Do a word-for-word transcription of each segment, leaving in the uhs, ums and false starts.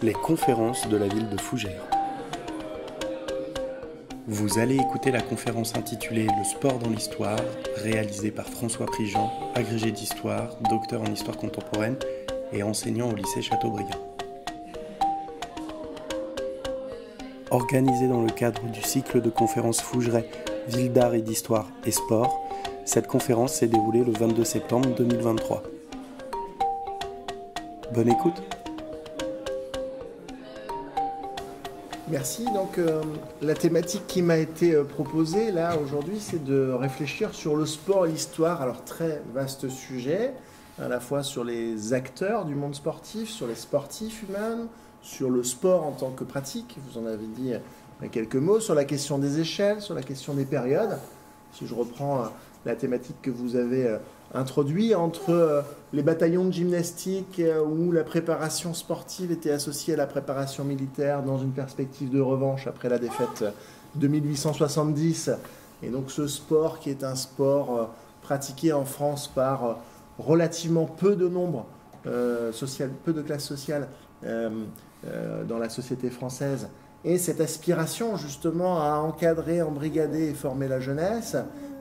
les conférences de la ville de Fougères. Vous allez écouter la conférence intitulée « Le sport dans l'histoire » réalisée par François Prigent, agrégé d'histoire, docteur en histoire contemporaine et enseignant au lycée Chateaubriand. Organisée dans le cadre du cycle de conférences Fougeray, ville d'art et d'histoire et sport, cette conférence s'est déroulée le vingt-deux septembre deux mille vingt-trois. Bonne écoute. Merci. Donc euh, la thématique qui m'a été euh, proposée là aujourd'hui, c'est de réfléchir sur le sport et l'histoire. Alors très vaste sujet, à la fois sur les acteurs du monde sportif, sur les sportifs eux-mêmes, sur le sport en tant que pratique, vous en avez dit euh, quelques mots, sur la question des échelles, sur la question des périodes. Si je reprends euh, la thématique que vous avez euh, introduite, entre euh, les bataillons de gymnastique euh, où la préparation sportive était associée à la préparation militaire dans une perspective de revanche après la défaite de mille huit cent soixante-dix. Et donc ce sport qui est un sport euh, pratiqué en France par euh, relativement peu de nombre, euh, social, peu de classes sociales euh, euh, dans la société française. Et cette aspiration justement à encadrer, embrigader et former la jeunesse.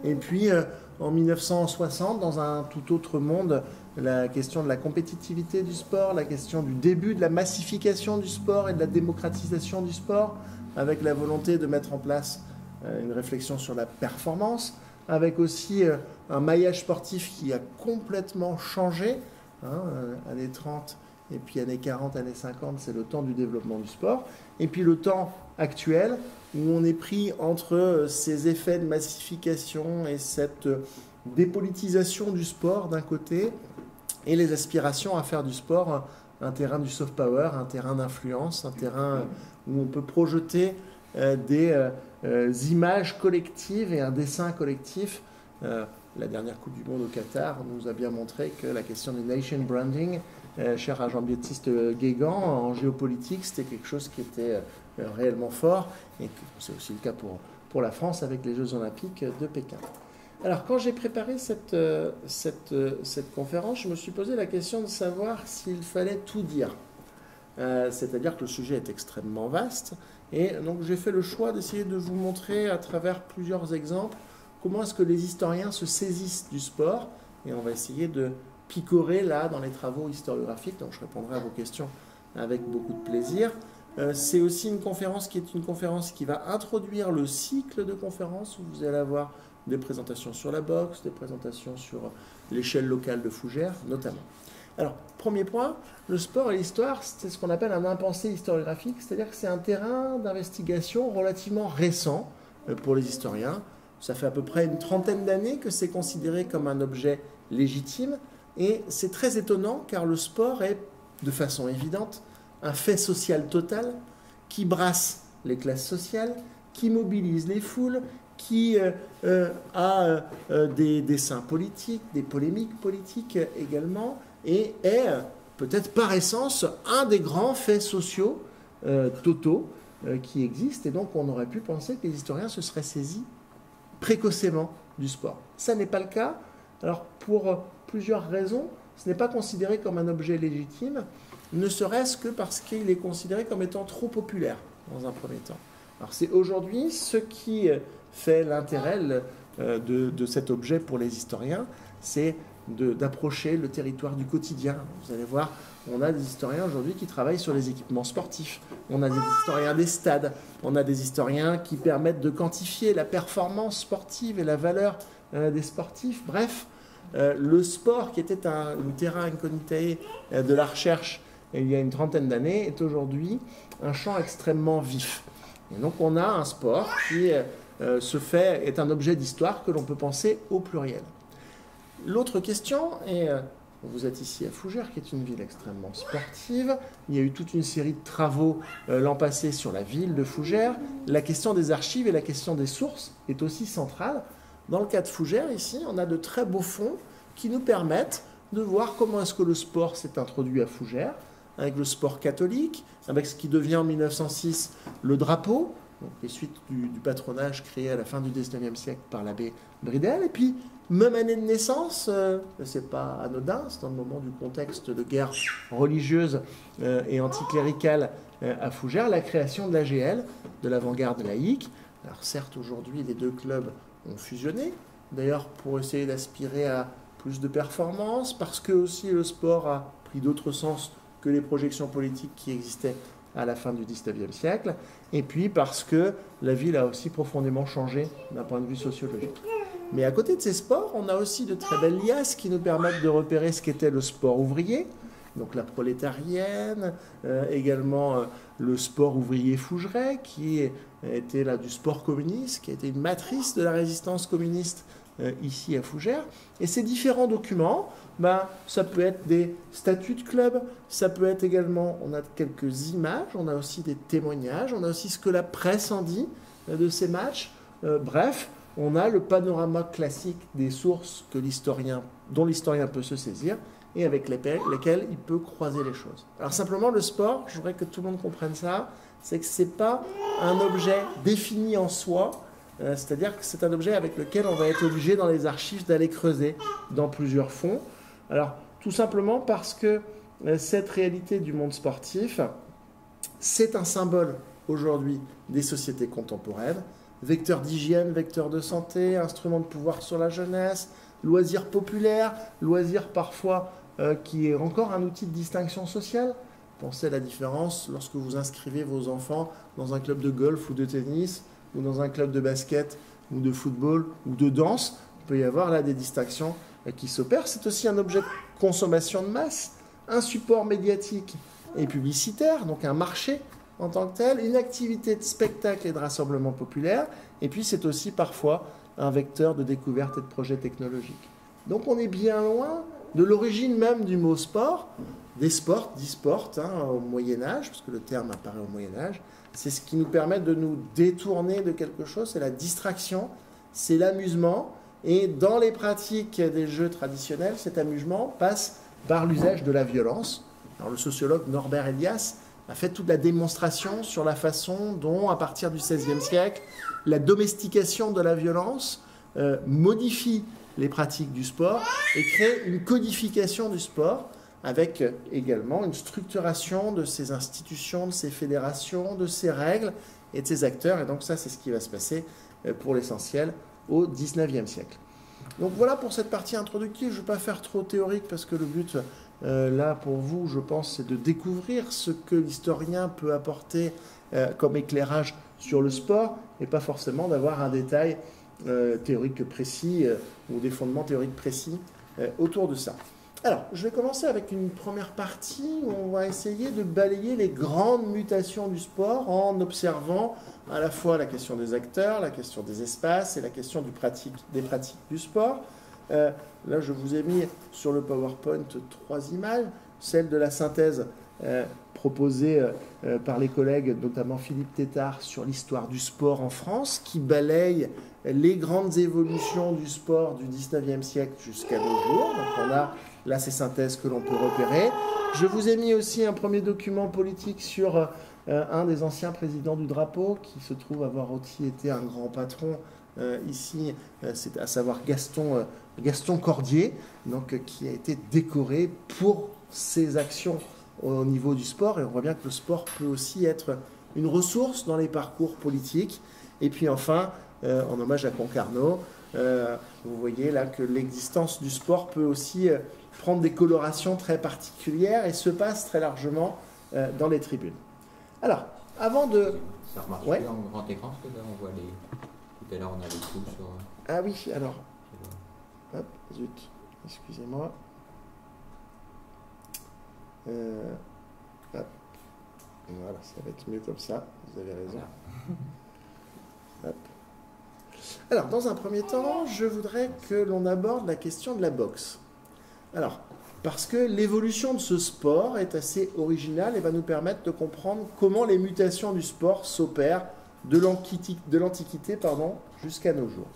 Et puis euh, en mille neuf cent soixante, dans un tout autre monde, la question de la compétitivité du sport, la question du début de la massification du sport et de la démocratisation du sport, avec la volonté de mettre en place euh, une réflexion sur la performance, avec aussi euh, un maillage sportif qui a complètement changé, hein, euh, années trente. Et puis années quarante, années cinquante, c'est le temps du développement du sport. Et puis le temps actuel où on est pris entre ces effets de massification et cette dépolitisation du sport d'un côté et les aspirations à faire du sport un terrain du soft power, un terrain d'influence, un terrain où on peut projeter des images collectives et un dessin collectif. La dernière Coupe du Monde au Qatar nous a bien montré que la question du nation branding, Euh, cher à Jean-Baptiste Guégan, en géopolitique, c'était quelque chose qui était euh, réellement fort, et c'est aussi le cas pour, pour la France avec les Jeux Olympiques de Pékin. Alors, quand j'ai préparé cette, euh, cette, euh, cette conférence, je me suis posé la question de savoir s'il fallait tout dire. Euh, c'est-à-dire que le sujet est extrêmement vaste, et donc j'ai fait le choix d'essayer de vous montrer à travers plusieurs exemples comment est-ce que les historiens se saisissent du sport, et on va essayer de picorer là dans les travaux historiographiques, donc je répondrai à vos questions avec beaucoup de plaisir. Euh, c'est aussi une conférence qui est une conférence qui va introduire le cycle de conférences où vous allez avoir des présentations sur la boxe, des présentations sur l'échelle locale de Fougères notamment. Alors, premier point, le sport et l'histoire, c'est ce qu'on appelle un impensé historiographique, c'est-à-dire que c'est un terrain d'investigation relativement récent pour les historiens. Ça fait à peu près une trentaine d'années que c'est considéré comme un objet légitime. Et c'est très étonnant car le sport est, de façon évidente, un fait social total qui brasse les classes sociales, qui mobilise les foules, qui euh, euh, a euh, des dessins politiques, des polémiques politiques également, et est peut-être par essence un des grands faits sociaux euh, totaux euh, qui existent. Et donc on aurait pu penser que les historiens se seraient saisis précocement du sport. Ça n'est pas le cas. Alors pour plusieurs raisons, ce n'est pas considéré comme un objet légitime, ne serait-ce que parce qu'il est considéré comme étant trop populaire dans un premier temps. Alors c'est aujourd'hui ce qui fait l'intérêt de, de cet objet pour les historiens, c'est d'approcher le territoire du quotidien. Vous allez voir, on a des historiens aujourd'hui qui travaillent sur les équipements sportifs, on a des historiens des stades, on a des historiens qui permettent de quantifier la performance sportive et la valeur des sportifs, bref. Euh, le sport, qui était un, un terrain incognitae euh, de la recherche il y a une trentaine d'années, est aujourd'hui un champ extrêmement vif. Et donc on a un sport qui euh, se fait, est un objet d'histoire que l'on peut penser au pluriel. L'autre question, et euh, vous êtes ici à Fougères, qui est une ville extrêmement sportive, il y a eu toute une série de travaux euh, l'an passé sur la ville de Fougères, la question des archives et la question des sources est aussi centrale. Dans le cas de Fougères, ici, on a de très beaux fonds qui nous permettent de voir comment est-ce que le sport s'est introduit à Fougères, avec le sport catholique, avec ce qui devient en mille neuf cent six le drapeau, donc les suites du, du patronage créé à la fin du dix-neuvième siècle par l'abbé Bridel, et puis même année de naissance, euh, c'est pas anodin, c'est dans le moment du contexte de guerre religieuse euh, et anticléricale euh, à Fougères, la création de l'A G L, de l'avant-garde laïque. Alors certes, aujourd'hui, les deux clubs ont fusionné, d'ailleurs pour essayer d'aspirer à plus de performances, parce que aussi le sport a pris d'autres sens que les projections politiques qui existaient à la fin du dix-neuvième siècle, et puis parce que la ville a aussi profondément changé d'un point de vue sociologique. Mais à côté de ces sports, on a aussi de très belles liasses qui nous permettent de repérer ce qu'était le sport ouvrier, donc la prolétarienne, euh, également euh, le sport ouvrier fougerais, qui était là du sport communiste, qui a été une matrice de la résistance communiste euh, ici à Fougères. Et ces différents documents, ben, ça peut être des statuts de club, ça peut être également, on a quelques images, on a aussi des témoignages, on a aussi ce que la presse en dit euh, de ces matchs, euh, bref. On a le panorama classique des sources que l'historien, dont l'historien peut se saisir et avec lesquelles il peut croiser les choses. Alors simplement, le sport, je voudrais que tout le monde comprenne ça, c'est que ce n'est pas un objet défini en soi, euh, c'est-à-dire que c'est un objet avec lequel on va être obligé dans les archives d'aller creuser dans plusieurs fonds. Alors tout simplement parce que euh, cette réalité du monde sportif, c'est un symbole aujourd'hui des sociétés contemporaines, vecteur d'hygiène, vecteur de santé, instrument de pouvoir sur la jeunesse, loisir populaire, loisir parfois euh, qui est encore un outil de distinction sociale. Pensez à la différence lorsque vous inscrivez vos enfants dans un club de golf ou de tennis, ou dans un club de basket ou de football ou de danse. Il peut y avoir là des distinctions euh, qui s'opèrent. C'est aussi un objet de consommation de masse, un support médiatique et publicitaire, donc un marché en tant que telle, une activité de spectacle et de rassemblement populaire, et puis c'est aussi parfois un vecteur de découverte et de projet technologique. Donc on est bien loin de l'origine même du mot sport, des sports, d'e-sport, hein, au Moyen-Âge, puisque le terme apparaît au Moyen-Âge, c'est ce qui nous permet de nous détourner de quelque chose, c'est la distraction, c'est l'amusement, et dans les pratiques des jeux traditionnels, cet amusement passe par l'usage de la violence. Alors le sociologue Norbert Elias a fait toute la démonstration sur la façon dont, à partir du seizième siècle, la domestication de la violence euh, modifie les pratiques du sport et crée une codification du sport, avec euh, également une structuration de ces institutions, de ces fédérations, de ces règles et de ces acteurs. Et donc ça, c'est ce qui va se passer euh, pour l'essentiel au dix-neuvième siècle. Donc voilà pour cette partie introductive. Je ne vais pas faire trop théorique parce que le but euh, là pour vous, je pense, c'est de découvrir ce que l'historien peut apporter euh, comme éclairage sur le sport et pas forcément d'avoir un détail euh, théorique précis euh, ou des fondements théoriques précis euh, autour de ça. Alors, je vais commencer avec une première partie où on va essayer de balayer les grandes mutations du sport en observant à la fois la question des acteurs, la question des espaces et la question du pratique, des pratiques du sport. Euh, là, je vous ai mis sur le PowerPoint trois images, celle de la synthèse euh, proposée euh, par les collègues, notamment Philippe Tétart, sur l'histoire du sport en France, qui balaye les grandes évolutions du sport du dix-neuvième siècle jusqu'à nos jours. Donc on a là ces synthèses que l'on peut repérer. Je vous ai mis aussi un premier document politique sur euh, un des anciens présidents du drapeau, qui se trouve avoir aussi été un grand patron euh, ici, euh, c'est à savoir Gaston, euh, Gaston Cordier, donc, euh, qui a été décoré pour ses actions au niveau du sport. Et on voit bien que le sport peut aussi être une ressource dans les parcours politiques. Et puis enfin, euh, en hommage à Concarneau, euh, vous voyez là que l'existence du sport peut aussi Euh, prendre des colorations très particulières et se passe très largement euh, dans les tribunes. Alors, avant de... Ça remarche ouais. bien en grand écran, parce que là, on voit les... Tout à l'heure, on a les coups sur... Ah oui, alors... Hop, zut, excusez-moi. Euh... Hop. Voilà, ça va être mieux comme ça, vous avez raison. Voilà. Hop. Alors, dans un premier temps, je voudrais que l'on aborde la question de la boxe. Alors, parce que l'évolution de ce sport est assez originale et va nous permettre de comprendre comment les mutations du sport s'opèrent de l'Antiquité jusqu'à nos jours.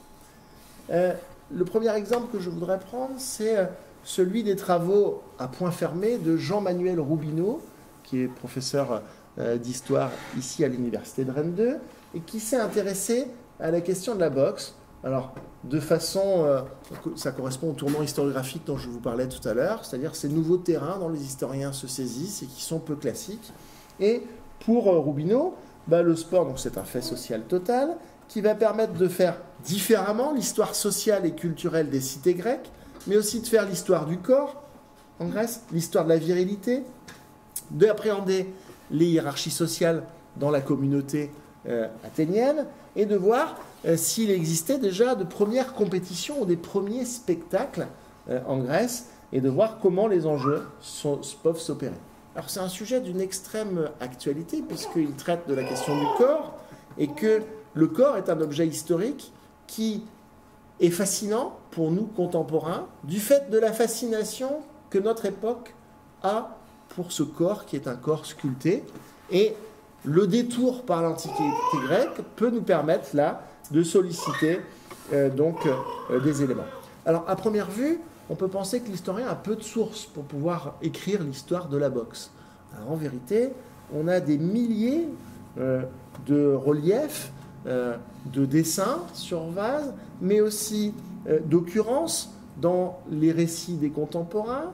Euh, le premier exemple que je voudrais prendre, c'est celui des travaux à point fermé de Jean-Manuel Roubineau, qui est professeur euh, d'histoire ici à l'université de Rennes deux, et qui s'est intéressé à la question de la boxe. Alors, de façon, euh, ça correspond au tournant historiographique dont je vous parlais tout à l'heure, c'est-à-dire ces nouveaux terrains dont les historiens se saisissent et qui sont peu classiques. Et pour euh, Roubineau, bah, le sport, donc c'est un fait social total, qui va permettre de faire différemment l'histoire sociale et culturelle des cités grecques, mais aussi de faire l'histoire du corps en Grèce, l'histoire de la virilité, d'appréhender les hiérarchies sociales dans la communauté euh, athénienne, et de voir euh, s'il existait déjà de premières compétitions ou des premiers spectacles euh, en Grèce, et de voir comment les enjeux sont, peuvent s'opérer. Alors c'est un sujet d'une extrême actualité, puisqu'il traite de la question du corps, et que le corps est un objet historique qui est fascinant pour nous contemporains, du fait de la fascination que notre époque a pour ce corps qui est un corps sculpté. Et le détour par l'Antiquité grecque peut nous permettre là de solliciter euh, donc, euh, des éléments. Alors à première vue, on peut penser que l'historien a peu de sources pour pouvoir écrire l'histoire de la boxe. Alors, en vérité, on a des milliers euh, de reliefs, euh, de dessins sur vase, mais aussi euh, d'occurrences dans les récits des contemporains,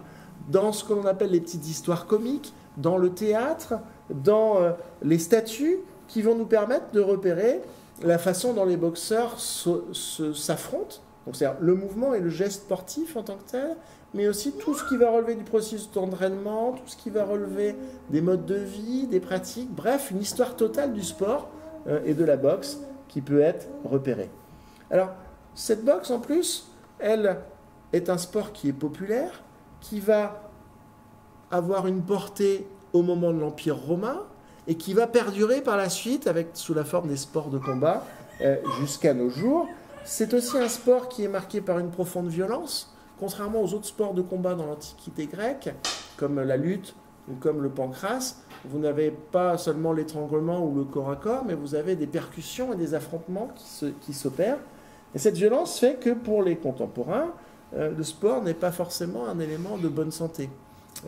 dans ce que l'on appelle les petites histoires comiques, dans le théâtre, dans euh, les statues qui vont nous permettre de repérer la façon dont les boxeurs s'affrontent, donc c'est-à-dire le mouvement et le geste sportif en tant que tel, mais aussi tout ce qui va relever du processus d'entraînement, tout ce qui va relever des modes de vie, des pratiques, bref, une histoire totale du sport euh, et de la boxe qui peut être repérée. Alors, cette boxe, en plus, elle est un sport qui est populaire, qui va avoir une portée au moment de l'Empire romain et qui va perdurer par la suite avec, sous la forme des sports de combat euh, jusqu'à nos jours. C'est aussi un sport qui est marqué par une profonde violence, contrairement aux autres sports de combat dans l'Antiquité grecque, comme la lutte ou comme le pancrace. Vous n'avez pas seulement l'étranglement ou le corps à corps, mais vous avez des percussions et des affrontements qui s'opèrent. Et cette violence fait que pour les contemporains, Euh, le sport n'est pas forcément un élément de bonne santé.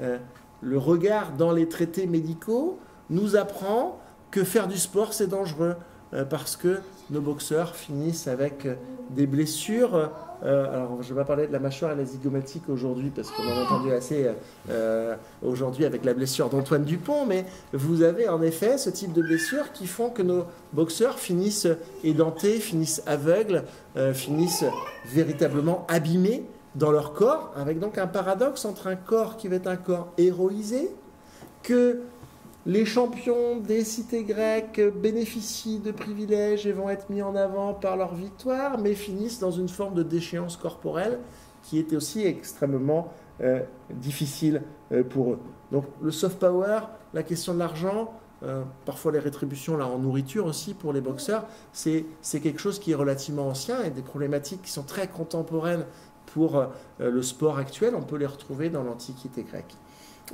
Euh, le regard dans les traités médicaux nous apprend que faire du sport, c'est dangereux, euh, parce que nos boxeurs finissent avec euh, des blessures. Euh, alors, je vais pas parler de la mâchoire et la zygomatique aujourd'hui, parce qu'on en a entendu assez euh, aujourd'hui avec la blessure d'Antoine Dupont, mais vous avez en effet ce type de blessures qui font que nos boxeurs finissent édentés, finissent aveugles, euh, finissent véritablement abîmés dans leur corps, avec donc un paradoxe entre un corps qui va être un corps héroïsé, que les champions des cités grecques bénéficient de privilèges et vont être mis en avant par leur victoire, mais finissent dans une forme de déchéance corporelle qui était aussi extrêmement euh, difficile euh, pour eux. Donc le soft power, la question de l'argent, euh, parfois les rétributions là, en nourriture aussi pour les boxeurs, c'est quelque chose qui est relativement ancien et des problématiques qui sont très contemporaines pour euh, le sport actuel, on peut les retrouver dans l'Antiquité grecque.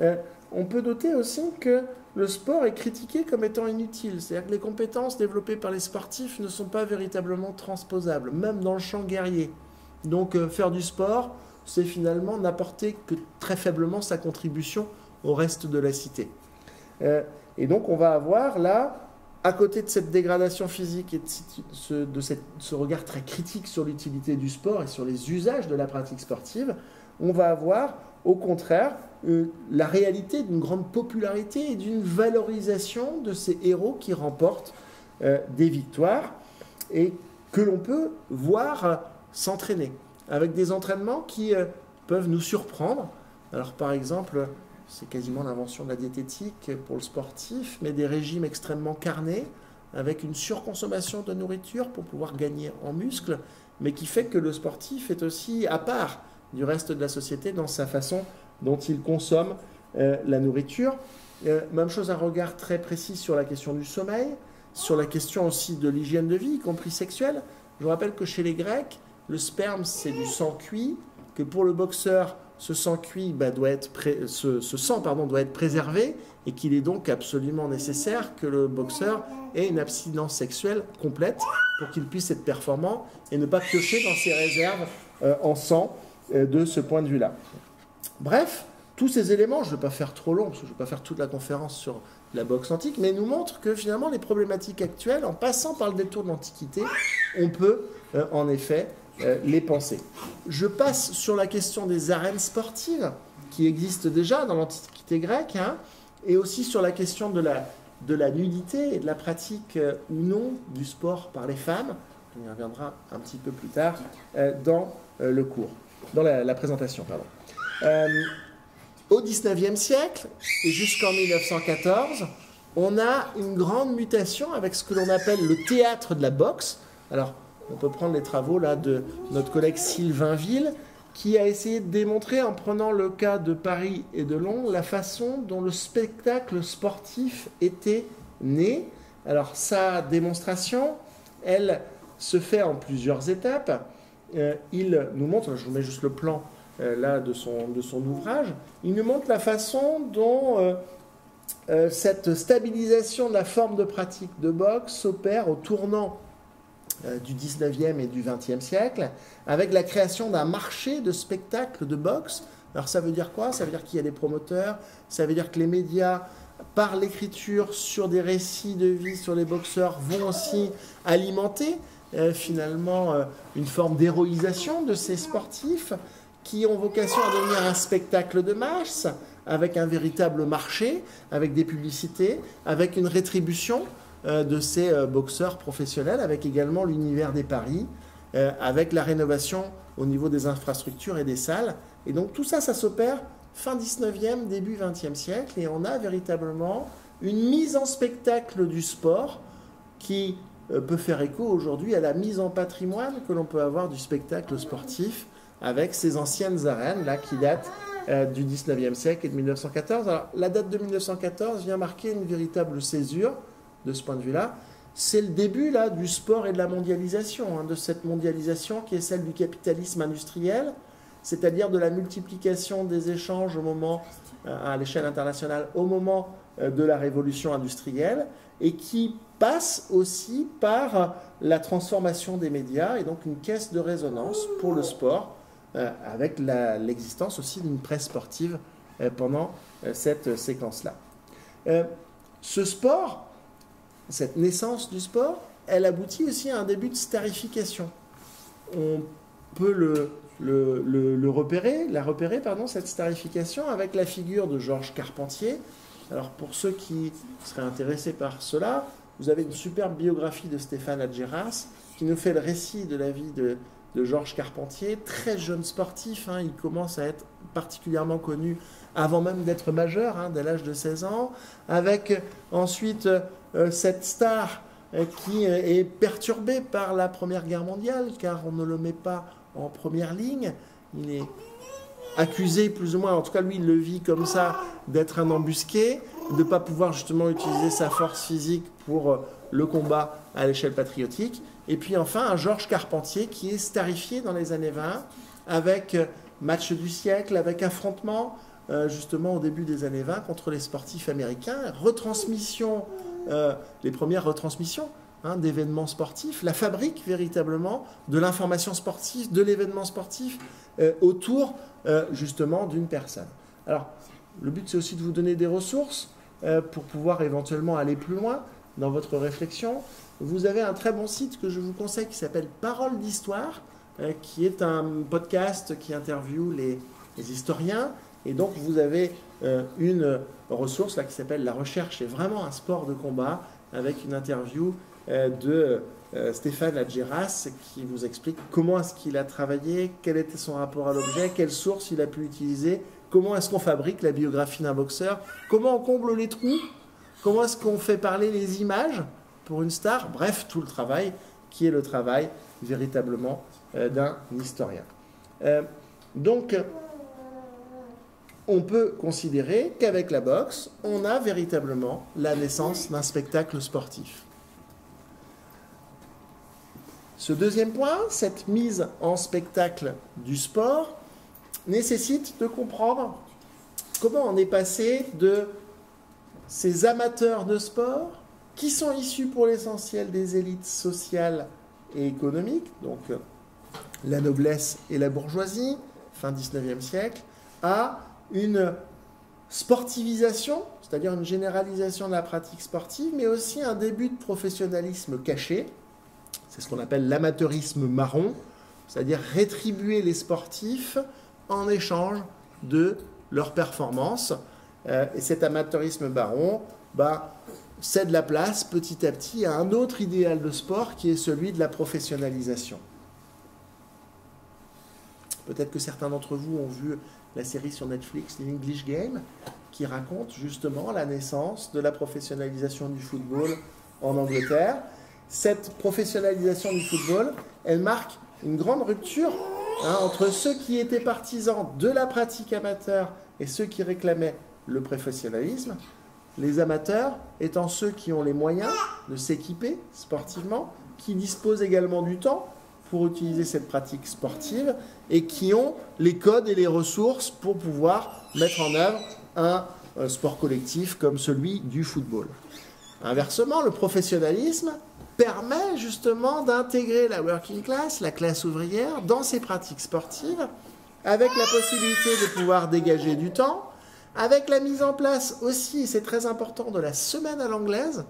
Euh, on peut noter aussi que le sport est critiqué comme étant inutile, c'est-à-dire que les compétences développées par les sportifs ne sont pas véritablement transposables, même dans le champ guerrier. Donc euh, faire du sport, c'est finalement n'apporter que très faiblement sa contribution au reste de la cité. Euh, et donc on va avoir là, à côté de cette dégradation physique et de ce, de cette, ce regard très critique sur l'utilité du sport et sur les usages de la pratique sportive, on va avoir au contraire Euh, la réalité d'une grande popularité et d'une valorisation de ces héros qui remportent euh, des victoires et que l'on peut voir euh, s'entraîner avec des entraînements qui euh, peuvent nous surprendre. Alors par exemple, c'est quasiment l'invention de la diététique pour le sportif, mais des régimes extrêmement carnés avec une surconsommation de nourriture pour pouvoir gagner en muscles, mais qui fait que le sportif est aussi à part du reste de la société dans sa façon dont ils consomment euh, la nourriture. Euh, même chose, un regard très précis sur la question du sommeil, sur la question aussi de l'hygiène de vie, y compris sexuelle. Je vous rappelle que chez les Grecs, le sperme, c'est du sang cuit, que pour le boxeur, ce sang cuit bah, doit être pré... ce, ce sang pardon, doit être préservé, et qu'il est donc absolument nécessaire que le boxeur ait une abstinence sexuelle complète pour qu'il puisse être performant et ne pas piocher dans ses réserves euh, en sang euh, de ce point de vue-là. Bref, tous ces éléments, je ne vais pas faire trop long, parce que je ne vais pas faire toute la conférence sur la boxe antique, mais nous montrent que finalement les problématiques actuelles, en passant par le détour de l'Antiquité, on peut euh, en effet euh, les pensées. Je passe sur la question des arènes sportives qui existent déjà dans l'Antiquité grecque, hein, et aussi sur la question de la, de la nudité et de la pratique euh, ou non du sport par les femmes. On y reviendra un petit peu plus tard euh, dans euh, le cours, dans la, la présentation, pardon. Euh, au dix-neuvième siècle et jusqu'en mille neuf cent quatorze, on a une grande mutation avec ce que l'on appelle le théâtre de la boxe. Alors, on peut prendre les travaux là, de notre collègue Sylvain Ville, qui a essayé de démontrer, en prenant le cas de Paris et de Londres, la façon dont le spectacle sportif était né. Alors, sa démonstration, elle se fait en plusieurs étapes. Euh, il nous montre, je vous mets juste le plan euh, là, de son, de son ouvrage, il nous montre la façon dont... Euh, Euh, cette stabilisation de la forme de pratique de boxe s'opère au tournant euh, du dix-neuvième et du vingtième siècle avec la création d'un marché de spectacles de boxe. Alors ça veut dire quoi? Ça veut dire qu'il y a des promoteurs, ça veut dire que les médias, par l'écriture sur des récits de vie sur les boxeurs, vont aussi alimenter euh, finalement euh, une forme d'héroïsation de ces sportifs qui ont vocation à devenir un spectacle de masse, avec un véritable marché, avec des publicités, avec une rétribution euh, de ces euh, boxeurs professionnels, avec également l'univers des paris, euh, avec la rénovation au niveau des infrastructures et des salles. Et donc tout ça, ça s'opère fin dix-neuvième, début vingtième siècle, et on a véritablement une mise en spectacle du sport qui euh, peut faire écho aujourd'hui à la mise en patrimoine que l'on peut avoir du spectacle sportif, avec ces anciennes arènes là qui datent Euh, du dix-neuvième siècle et de mille neuf cent quatorze. Alors, la date de mille neuf cent quatorze vient marquer une véritable césure de ce point de vue-là. C'est le début là, du sport et de la mondialisation, hein, de cette mondialisation qui est celle du capitalisme industriel, c'est-à-dire de la multiplication des échanges au moment, euh, à l'échelle internationale au moment euh, de la révolution industrielle, et qui passe aussi par la transformation des médias et donc une caisse de résonance pour le sport, Euh, avec l'existence aussi d'une presse sportive euh, pendant euh, cette euh, séquence-là. Euh, ce sport, cette naissance du sport, elle aboutit aussi à un début de starification. On peut le, le, le, le repérer, la repérer, pardon, cette starification, avec la figure de Georges Carpentier. Alors pour ceux qui seraient intéressés par cela, vous avez une superbe biographie de Stéphane Adjéras qui nous fait le récit de la vie de de Georges Carpentier, très jeune sportif, hein, il commence à être particulièrement connu avant même d'être majeur, hein, dès l'âge de seize ans, avec ensuite euh, cette star euh, qui euh, est perturbée par la Première Guerre mondiale, car on ne le met pas en première ligne, il est accusé plus ou moins, en tout cas lui il le vit comme ça, d'être un embusqué, de ne pas pouvoir justement utiliser sa force physique pour euh, le combat à l'échelle patriotique. Et puis enfin, un Georges Carpentier qui est starifié dans les années vingt avec match du siècle, avec affrontement euh, justement au début des années vingt contre les sportifs américains, retransmission, euh, les premières retransmissions hein, d'événements sportifs, la fabrique véritablement de l'information sportive, de l'événement sportif euh, autour euh, justement d'une personne. Alors, le but c'est aussi de vous donner des ressources euh, pour pouvoir éventuellement aller plus loin dans votre réflexion. Vous avez un très bon site que je vous conseille qui s'appelle Parole d'Histoire, euh, qui est un podcast qui interviewe les, les historiens. Et donc, vous avez euh, une ressource là, qui s'appelle « La recherche est vraiment un sport de combat » avec une interview euh, de euh, Stéphane Adjéras qui vous explique comment est-ce qu'il a travaillé, quel était son rapport à l'objet, quelles sources il a pu utiliser, comment est-ce qu'on fabrique la biographie d'un boxeur, comment on comble les trous, comment est-ce qu'on fait parler les images pour une star, bref, tout le travail qui est le travail véritablement euh, d'un historien. Euh, donc, on peut considérer qu'avec la boxe, on a véritablement la naissance d'un spectacle sportif. Ce deuxième point, cette mise en spectacle du sport, nécessite de comprendre comment on est passé de ces amateurs de sport qui sont issus pour l'essentiel des élites sociales et économiques, donc la noblesse et la bourgeoisie, fin dix-neuvième siècle, à une sportivisation, c'est-à-dire une généralisation de la pratique sportive, mais aussi un début de professionnalisme caché, c'est ce qu'on appelle l'amateurisme marron, c'est-à-dire rétribuer les sportifs en échange de leur performance. Euh, et cet amateurisme baron bah, cède la place petit à petit à un autre idéal de sport qui est celui de la professionnalisation. Peut-être que certains d'entre vous ont vu la série sur Netflix, l'English Game, qui raconte justement la naissance de la professionnalisation du football en Angleterre. Cette professionnalisation du football, elle marque une grande rupture hein, entre ceux qui étaient partisans de la pratique amateur et ceux qui réclamaient le professionnalisme. Les amateurs étant ceux qui ont les moyens de s'équiper sportivement, qui disposent également du temps pour utiliser cette pratique sportive et qui ont les codes et les ressources pour pouvoir mettre en œuvre un sport collectif comme celui du football. Inversement, le professionnalisme permet justement d'intégrer la working class, la classe ouvrière, dans ses pratiques sportives, avec la possibilité de pouvoir dégager du temps, avec la mise en place aussi, c'est très important, de la semaine à l'anglaise,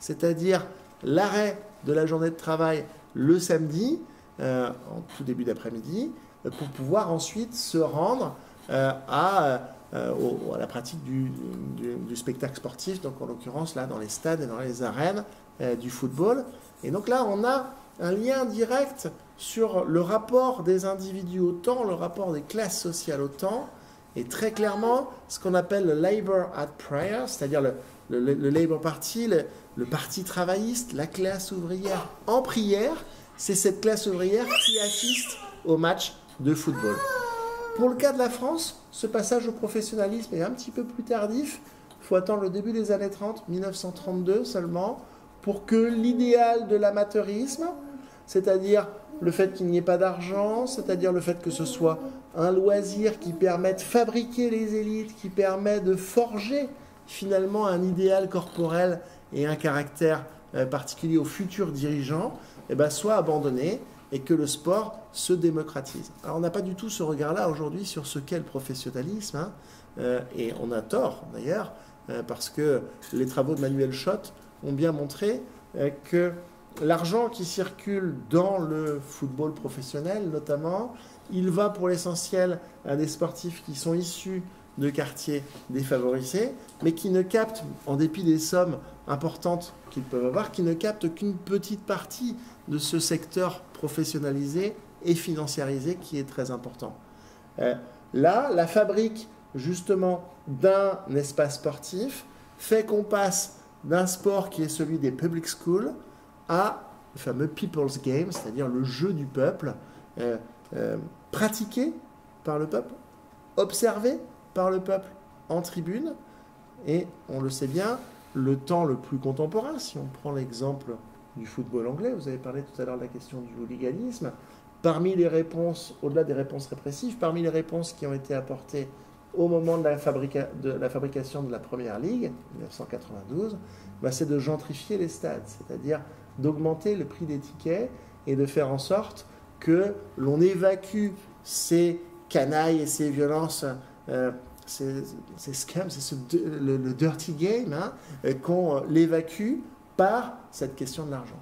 c'est-à-dire l'arrêt de la journée de travail le samedi, euh, en tout début d'après-midi, pour pouvoir ensuite se rendre euh, à, euh, au, à la pratique du, du, du spectacle sportif, donc en l'occurrence là dans les stades et dans les arènes euh, du football. Et donc là on a un lien direct sur le rapport des individus au temps, le rapport des classes sociales au temps, et très clairement ce qu'on appelle le Labour at Prayer, c'est-à-dire le, le, le Labour Party, le, le parti travailliste, la classe ouvrière en prière, c'est cette classe ouvrière qui assiste au match de football. Pour le cas de la France, ce passage au professionnalisme est un petit peu plus tardif. Il faut attendre le début des années trente, mille neuf cent trente-deux seulement, pour que l'idéal de l'amateurisme, c'est-à-dire le fait qu'il n'y ait pas d'argent, c'est-à-dire le fait que ce soit un loisir qui permet de fabriquer les élites, qui permet de forger finalement un idéal corporel et un caractère particulier aux futurs dirigeants, eh ben, soit abandonné et que le sport se démocratise. Alors on n'a pas du tout ce regard-là aujourd'hui sur ce qu'est le professionnalisme, hein, euh, et on a tort d'ailleurs, euh, parce que les travaux de Manuel Schott ont bien montré euh, que l'argent qui circule dans le football professionnel notamment, il va pour l'essentiel à des sportifs qui sont issus de quartiers défavorisés, mais qui ne captent, en dépit des sommes importantes qu'ils peuvent avoir, qui ne captent qu'une petite partie de ce secteur professionnalisé et financiarisé qui est très important. Euh, là, la fabrique justement d'un espace sportif fait qu'on passe d'un sport qui est celui des public schools à le fameux people's game, c'est-à-dire le jeu du peuple, euh, euh, pratiqué par le peuple, observé par le peuple en tribune. Et on le sait bien, le temps le plus contemporain, si on prend l'exemple du football anglais, vous avez parlé tout à l'heure de la question du hooliganisme, parmi les réponses, au-delà des réponses répressives, parmi les réponses qui ont été apportées au moment de la, fabrica de la fabrication de la Première Ligue, mille neuf cent quatre-vingt-douze, bah c'est de gentrifier les stades, c'est-à-dire d'augmenter le prix des tickets et de faire en sorte que l'on évacue ces canailles et ces violences, euh, ces, ces scams, ce, le, le dirty game, hein, qu'on l'évacue par cette question de l'argent.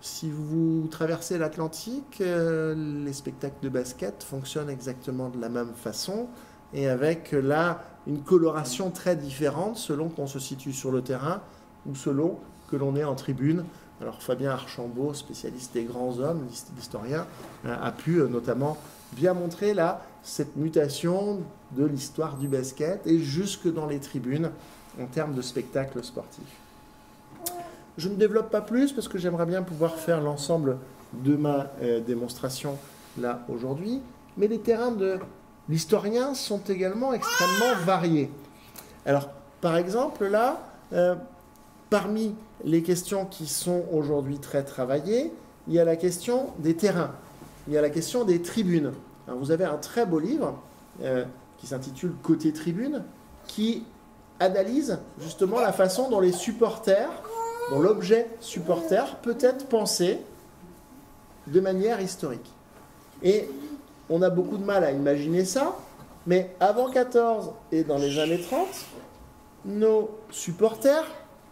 Si vous traversez l'Atlantique, euh, les spectacles de basket fonctionnent exactement de la même façon et avec là une coloration très différente selon qu'on se situe sur le terrain ou selon que l'on est en tribune. Alors Fabien Archambault, spécialiste des grands hommes, l'historien, a pu notamment bien montrer là cette mutation de l'histoire du basket et jusque dans les tribunes en termes de spectacle sportif. Je ne développe pas plus parce que j'aimerais bien pouvoir faire l'ensemble de ma démonstration là aujourd'hui, mais les terrains de l'historien sont également extrêmement variés. Alors par exemple là, euh, parmi les questions qui sont aujourd'hui très travaillées, il y a la question des terrains, il y a la question des tribunes. Alors vous avez un très beau livre euh, qui s'intitule « Côté tribune » qui analyse justement la façon dont les supporters, dont l'objet supporter peut être pensé de manière historique. Et on a beaucoup de mal à imaginer ça, mais avant quatorze et dans les années trente, nos supporters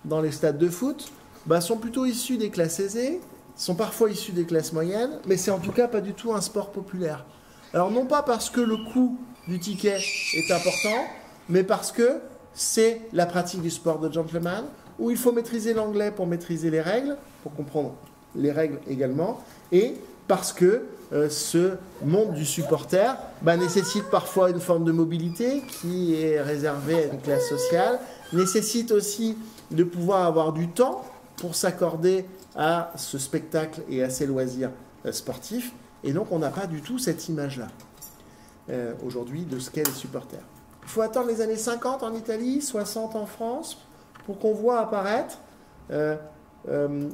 dans les stades de foot, bah, sont plutôt issus des classes aisées, sont parfois issus des classes moyennes, mais c'est en tout cas pas du tout un sport populaire. Alors non pas parce que le coût du ticket est important, mais parce que c'est la pratique du sport de gentleman, où il faut maîtriser l'anglais pour maîtriser les règles, pour comprendre les règles également, et parce que euh, ce monde du supporter bah, nécessite parfois une forme de mobilité qui est réservée à une classe sociale, nécessite aussi de pouvoir avoir du temps pour s'accorder à ce spectacle et à ses loisirs euh, sportifs, et donc on n'a pas du tout cette image-là euh, aujourd'hui de ce qu'est les supporters. Il faut attendre les années cinquante en Italie, soixante en France, pour qu'on voit apparaître, euh, euh,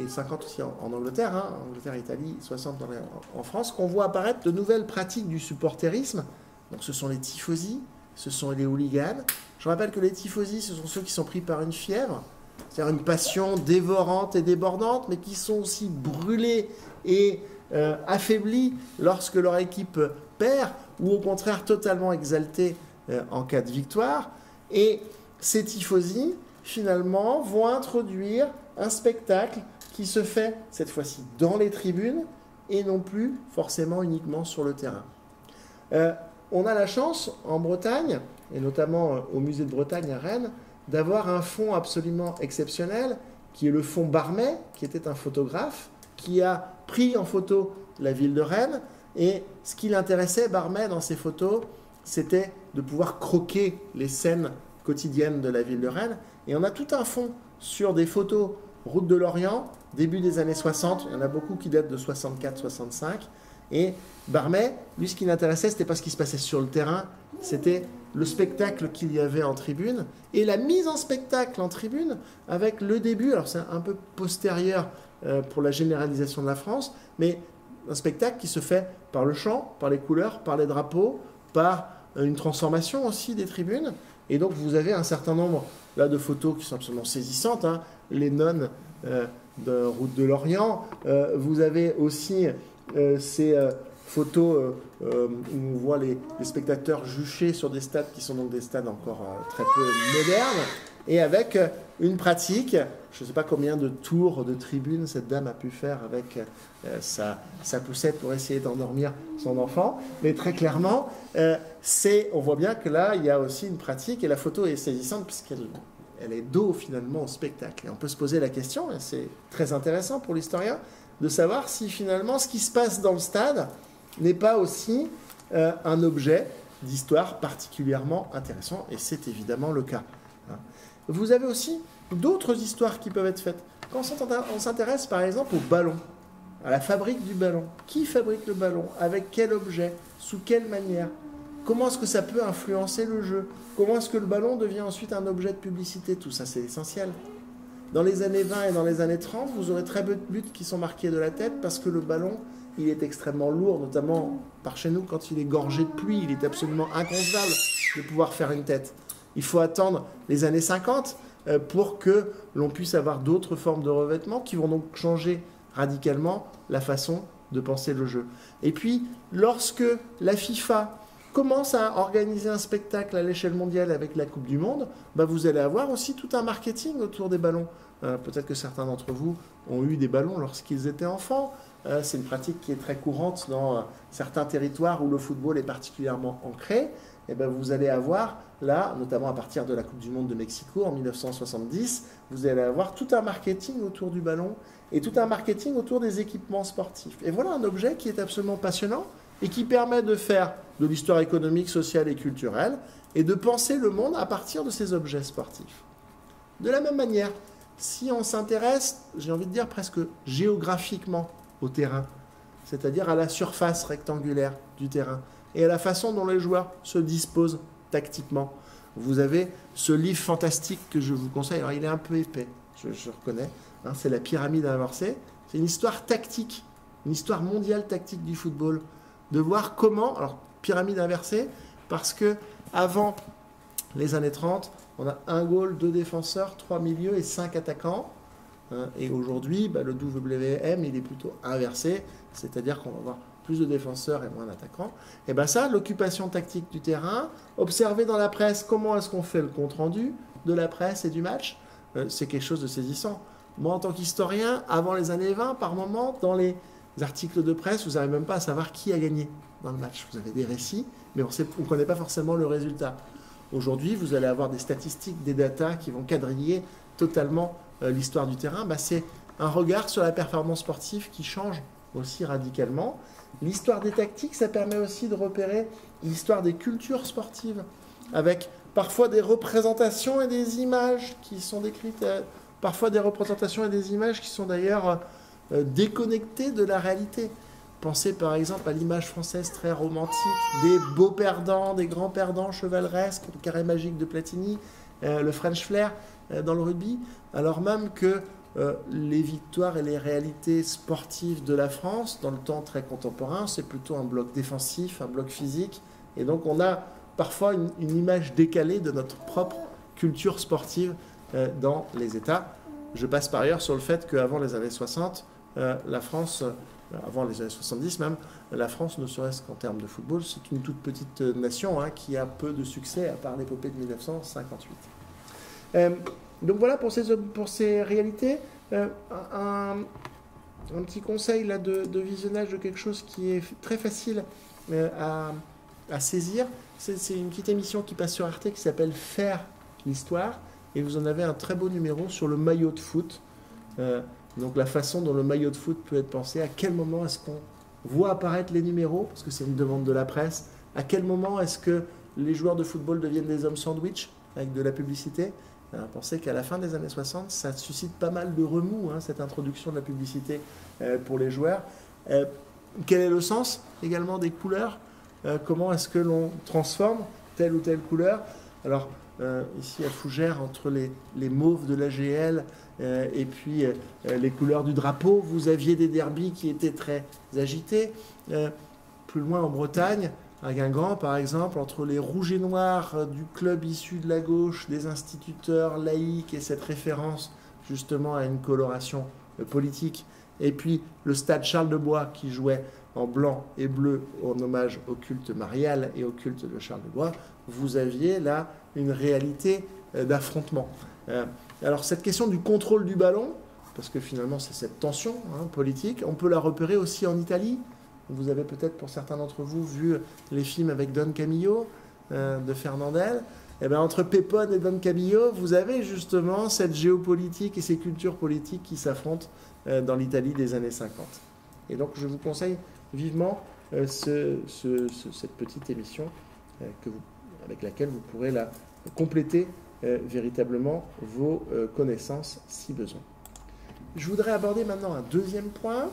et cinquante aussi en, en Angleterre, hein, Angleterre, Italie, soixante dans les, en, en France, qu'on voit apparaître de nouvelles pratiques du supporterisme. Donc ce sont les tifosi, ce sont les hooligans. Je rappelle que les tifosi, ce sont ceux qui sont pris par une fièvre, c'est-à-dire une passion dévorante et débordante, mais qui sont aussi brûlés et euh, affaiblis lorsque leur équipe perd, ou au contraire totalement exaltés euh, en cas de victoire. Et ces tifosi, finalement, vont introduire un spectacle qui se fait, cette fois-ci, dans les tribunes et non plus forcément uniquement sur le terrain. Euh, on a la chance, en Bretagne, et notamment euh, au Musée de Bretagne à Rennes, d'avoir un fonds absolument exceptionnel, qui est le fonds Barmet, qui était un photographe, qui a pris en photo la ville de Rennes, et ce qui l'intéressait, Barmet, dans ses photos, c'était de pouvoir croquer les scènes quotidienne de la ville de Rennes, et on a tout un fond sur des photos route de l'Orient, début des années soixante, il y en a beaucoup qui datent de soixante-quatre soixante-cinq, et Barmet, lui ce qui l'intéressait, c'était pas ce qui se passait sur le terrain, c'était le spectacle qu'il y avait en tribune, et la mise en spectacle en tribune, avec le début, alors c'est un peu postérieur euh, pour la généralisation de la France, mais un spectacle qui se fait par le chant, par les couleurs, par les drapeaux, par une transformation aussi des tribunes. Et donc vous avez un certain nombre là, de photos qui sont absolument saisissantes, hein. Les nonnes euh, de route de l'Orient, euh, vous avez aussi euh, ces euh, photos euh, où on voit les, les spectateurs juchés sur des stades qui sont donc des stades encore euh, très peu modernes, et avec euh, une pratique, je ne sais pas combien de tours de tribune cette dame a pu faire avec euh, sa, sa poussette pour essayer d'endormir son enfant, mais très clairement, euh, c'est, on voit bien que là, il y a aussi une pratique, et la photo est saisissante puisqu'elle elle est dos finalement au spectacle. Et on peut se poser la question, et c'est très intéressant pour l'historien, de savoir si finalement ce qui se passe dans le stade n'est pas aussi euh, un objet d'histoire particulièrement intéressant, et c'est évidemment le cas. Vous avez aussi d'autres histoires qui peuvent être faites. Quand on s'intéresse par exemple au ballon, à la fabrique du ballon, qui fabrique le ballon, avec quel objet, sous quelle manière, comment est-ce que ça peut influencer le jeu, comment est-ce que le ballon devient ensuite un objet de publicité, tout ça c'est essentiel. Dans les années vingt et dans les années trente, vous aurez très peu de buts qui sont marqués de la tête parce que le ballon, il est extrêmement lourd, notamment par chez nous quand il est gorgé de pluie, il est absolument inconcevable de pouvoir faire une tête. Il faut attendre les années cinquante pour que l'on puisse avoir d'autres formes de revêtements qui vont donc changer radicalement la façon de penser le jeu. Et puis, lorsque la FIFA commence à organiser un spectacle à l'échelle mondiale avec la Coupe du Monde, bah vous allez avoir aussi tout un marketing autour des ballons. Euh, peut-être que certains d'entre vous ont eu des ballons lorsqu'ils étaient enfants. Euh, c'est une pratique qui est très courante dans euh, certains territoires où le football est particulièrement ancré. Et ben vous allez avoir, là, notamment à partir de la Coupe du Monde de Mexico en mille neuf cent soixante-dix, vous allez avoir tout un marketing autour du ballon et tout un marketing autour des équipements sportifs. Et voilà un objet qui est absolument passionnant et qui permet de faire de l'histoire économique, sociale et culturelle et de penser le monde à partir de ces objets sportifs. De la même manière, si on s'intéresse, j'ai envie de dire presque géographiquement au terrain, c'est-à-dire à la surface rectangulaire du terrain, et à la façon dont les joueurs se disposent tactiquement. Vous avez ce livre fantastique que je vous conseille, alors il est un peu épais, je, je reconnais, hein, c'est La pyramide inversée, c'est une histoire tactique, une histoire mondiale tactique du football, de voir comment, alors pyramide inversée, parce que avant les années trente, on a un goal, deux défenseurs, trois milieux et cinq attaquants, hein, et aujourd'hui, bah, le W M il est plutôt inversé, c'est-à-dire qu'on va voir plus de défenseurs et moins d'attaquants, et bien ça, l'occupation tactique du terrain, observer dans la presse comment est-ce qu'on fait le compte-rendu de la presse et du match, euh, c'est quelque chose de saisissant. Moi, en tant qu'historien, avant les années vingt, par moment, dans les articles de presse, vous n'arrivez même pas à savoir qui a gagné dans le match. Vous avez des récits, mais on ne connaît pas forcément le résultat. Aujourd'hui, vous allez avoir des statistiques, des datas qui vont quadriller totalement euh, l'histoire du terrain. Bah, c'est un regard sur la performance sportive qui change aussi radicalement. L'histoire des tactiques, ça permet aussi de repérer l'histoire des cultures sportives, avec parfois des représentations et des images qui sont décrites, euh, parfois des représentations et des images qui sont d'ailleurs euh, déconnectées de la réalité. Pensez par exemple à l'image française très romantique des beaux perdants, des grands perdants chevaleresques, le carré magique de Platini, euh, le French Flair euh, dans le rugby, alors même que euh, les victoires et les réalités sportives de la France, dans le temps très contemporain, c'est plutôt un bloc défensif, un bloc physique, et donc on a parfois une, une image décalée de notre propre culture sportive euh, dans les États. Je passe par ailleurs sur le fait qu'avant les années soixante, euh, la France... Euh, avant les années soixante-dix même, la France, ne serait-ce qu'en termes de football, c'est une toute petite nation hein, qui a peu de succès, à part l'épopée de mille neuf cent cinquante-huit. Euh, donc voilà pour ces, pour ces réalités. Euh, un, un petit conseil là, de, de visionnage de quelque chose qui est très facile euh, à, à saisir. C'est une petite émission qui passe sur Arte qui s'appelle « Faire l'histoire » et vous en avez un très beau numéro sur le maillot de foot. Euh, Donc la façon dont le maillot de foot peut être pensé, à quel moment est-ce qu'on voit apparaître les numéros, parce que c'est une demande de la presse, à quel moment est-ce que les joueurs de football deviennent des hommes sandwich avec de la publicité. Alors, pensez qu'à la fin des années soixante, ça suscite pas mal de remous, hein, cette introduction de la publicité euh, pour les joueurs. Euh, quel est le sens également des couleurs, euh, comment est-ce que l'on transforme telle ou telle couleur. Alors, Euh, ici à Fougères, entre les, les mauves de l'A G L euh, et puis euh, les couleurs du drapeau, vous aviez des derbies qui étaient très agités. Euh, plus loin en Bretagne, à Guingamp par exemple, entre les rouges et noirs euh, du club issu de la gauche, des instituteurs laïcs et cette référence justement à une coloration euh, politique, et puis le stade Charles de Blois qui jouait en blanc et bleu en hommage au culte marial et au culte de Charles de Blois, vous aviez là une réalité d'affrontement. Euh, alors cette question du contrôle du ballon, parce que finalement c'est cette tension hein, politique, on peut la repérer aussi en Italie. Vous avez peut-être pour certains d'entre vous vu les films avec Don Camillo euh, de Fernandel. Et bien, entre Pépone et Don Camillo, vous avez justement cette géopolitique et ces cultures politiques qui s'affrontent euh, dans l'Italie des années cinquante. Et donc je vous conseille vivement euh, ce, ce, ce, cette petite émission euh, que vous avec laquelle vous pourrez la compléter euh, véritablement vos euh, connaissances si besoin. Je voudrais aborder maintenant un deuxième point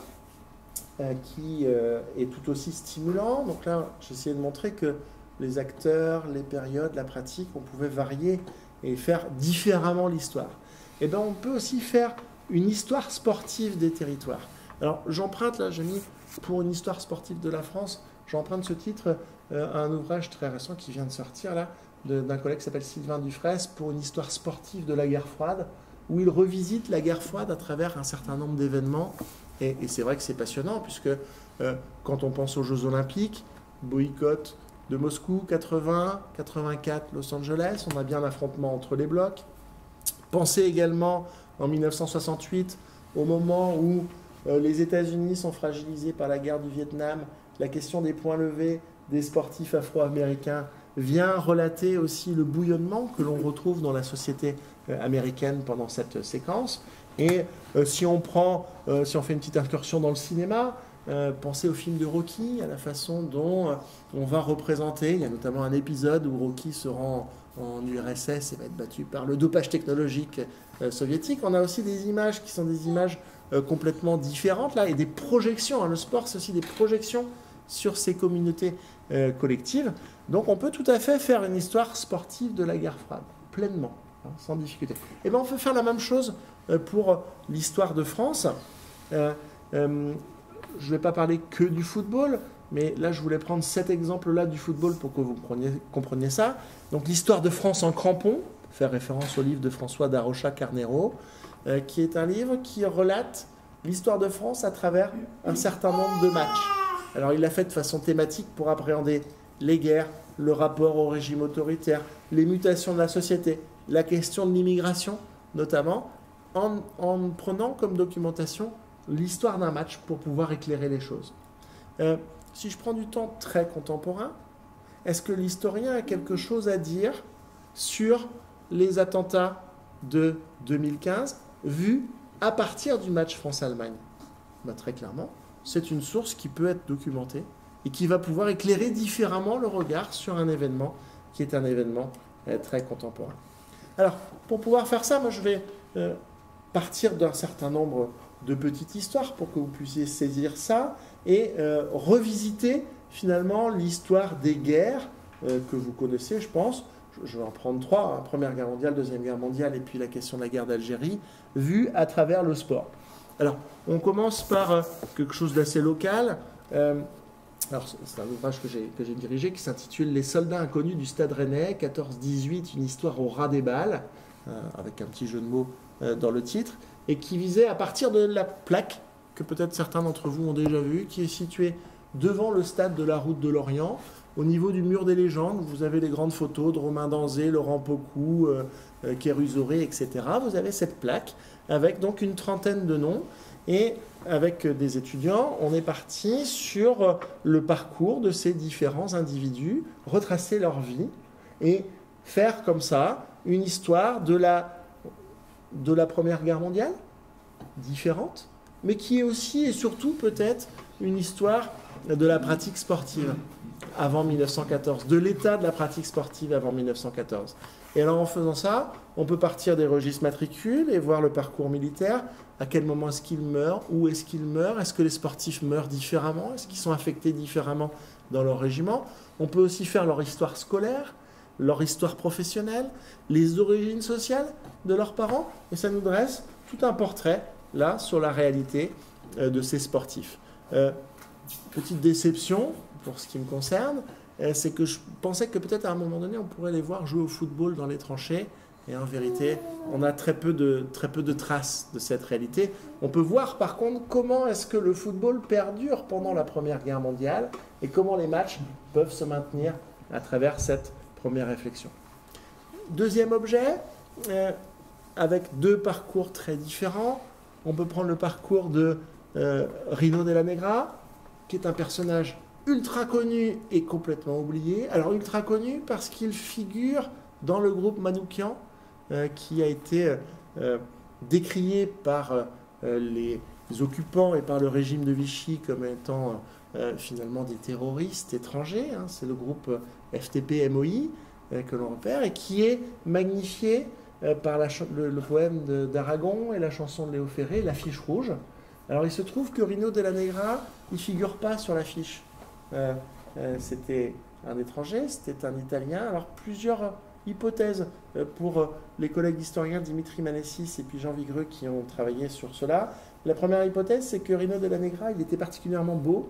euh, qui euh, est tout aussi stimulant. Donc là, j'essayais de montrer que les acteurs, les périodes, la pratique, on pouvait varier et faire différemment l'histoire. Et bien, on peut aussi faire une histoire sportive des territoires. Alors, j'emprunte, là, j'ai mis pour une histoire sportive de la France, j'emprunte ce titre euh, à un ouvrage très récent qui vient de sortir là, d'un collègue qui s'appelle Sylvain Dufraisse, pour une histoire sportive de la guerre froide, où il revisite la guerre froide à travers un certain nombre d'événements. Et, et c'est vrai que c'est passionnant, puisque euh, quand on pense aux Jeux Olympiques, boycott de Moscou, quatre-vingts, quatre-vingt-quatre, Los Angeles, on a bien l'affrontement entre les blocs. Pensez également en mille neuf cent soixante-huit, au moment où euh, les États-Unis sont fragilisés par la guerre du Vietnam. La question des points levés des sportifs afro-américains vient relater aussi le bouillonnement que l'on retrouve dans la société américaine pendant cette séquence. Et euh, si on prend, euh, si on fait une petite incursion dans le cinéma, euh, pensez au film de Rocky, à la façon dont euh, on va représenter. Il y a notamment un épisode où Rocky se rend en U R S S et va être battu par le dopage technologique euh, soviétique. On a aussi des images qui sont des images euh, complètement différentes là, et des projections. Hein. Le sport, c'est aussi des projections sur ces communautés euh, collectives. Donc on peut tout à fait faire une histoire sportive de la guerre froide, pleinement, hein, sans difficulté. Et bien on peut faire la même chose euh, pour l'histoire de France. Euh, euh, je ne vais pas parler que du football, mais là je voulais prendre cet exemple-là du football pour que vous preniez, compreniez ça. Donc l'histoire de France en crampons, faire référence au livre de François d'Arocha Carnero, euh, qui est un livre qui relate l'histoire de France à travers un certain nombre de matchs. Alors, il l'a fait de façon thématique pour appréhender les guerres, le rapport au régime autoritaire, les mutations de la société, la question de l'immigration, notamment. en, en prenant comme documentation l'histoire d'un match pour pouvoir éclairer les choses. Euh, si je prends du temps très contemporain, est-ce que l'historien a quelque chose à dire sur les attentats de deux mille quinze vus à partir du match France-Allemagne? Bah, très clairement, c'est une source qui peut être documentée et qui va pouvoir éclairer différemment le regard sur un événement qui est un événement euh, très contemporain. Alors, pour pouvoir faire ça, moi je vais euh, partir d'un certain nombre de petites histoires pour que vous puissiez saisir ça et euh, revisiter finalement l'histoire des guerres euh, que vous connaissez, je pense. Je, je vais en prendre trois, hein, Première Guerre mondiale, Deuxième Guerre mondiale et puis la question de la guerre d'Algérie, vue à travers le sport. Alors, on commence par euh, quelque chose d'assez local. Euh, Alors, c'est un ouvrage que j'ai dirigé qui s'intitule « Les soldats inconnus du Stade Rennais, quatorze dix-huit, une histoire au ras des balles euh, », avec un petit jeu de mots euh, dans le titre, et qui visait à partir de la plaque, que peut-être certains d'entre vous ont déjà vue, qui est située devant le stade de la Route de l'Orient, au niveau du mur des légendes. Vous avez les grandes photos de Romain d'Anzé, Laurent Pocou, euh, euh, Kérusoré, et cetera. Vous avez cette plaque avec donc une trentaine de noms. Et avec des étudiants, on est parti sur le parcours de ces différents individus, retracer leur vie et faire comme ça une histoire de la, de la Première Guerre mondiale, différente, mais qui est aussi et surtout peut-être une histoire de la pratique sportive avant mille neuf cent quatorze, de l'état de la pratique sportive avant mille neuf cent quatorze. Et alors en faisant ça, on peut partir des registres matricules et voir le parcours militaire. À quel moment est-ce qu'ils meurent? Où est-ce qu'ils meurent? Est-ce que les sportifs meurent différemment? Est-ce qu'ils sont affectés différemment dans leur régiment? On peut aussi faire leur histoire scolaire, leur histoire professionnelle, les origines sociales de leurs parents. Et ça nous dresse tout un portrait, là, sur la réalité euh, de ces sportifs. Euh, petite déception, pour ce qui me concerne, euh, c'est que je pensais que peut-être à un moment donné, on pourrait les voir jouer au football dans les tranchées. Et en vérité, on a très peu de, très peu de traces de cette réalité. On peut voir par contre comment est-ce que le football perdure pendant la Première Guerre mondiale et comment les matchs peuvent se maintenir à travers cette première réflexion. Deuxième objet, euh, avec deux parcours très différents. On peut prendre le parcours de euh, Rino Della Negra, qui est un personnage ultra connu et complètement oublié. Alors ultra connu parce qu'il figure dans le groupe Manoukian, qui a été euh, décrié par euh, les occupants et par le régime de Vichy comme étant euh, finalement des terroristes étrangers. Hein. C'est le groupe F T P M O I euh, que l'on repère et qui est magnifié euh, par la le, le poème d'Aragon et la chanson de Léo Ferré, l'affiche rouge. Alors il se trouve que Rino Della Negra, il ne figure pas sur l'affiche. Euh, euh, c'était un étranger, c'était un Italien. Alors plusieurs hypothèse pour les collègues historiens Dimitri Manessis et puis Jean Vigreux qui ont travaillé sur cela. La première hypothèse, c'est que Rino Della Negra, il était particulièrement beau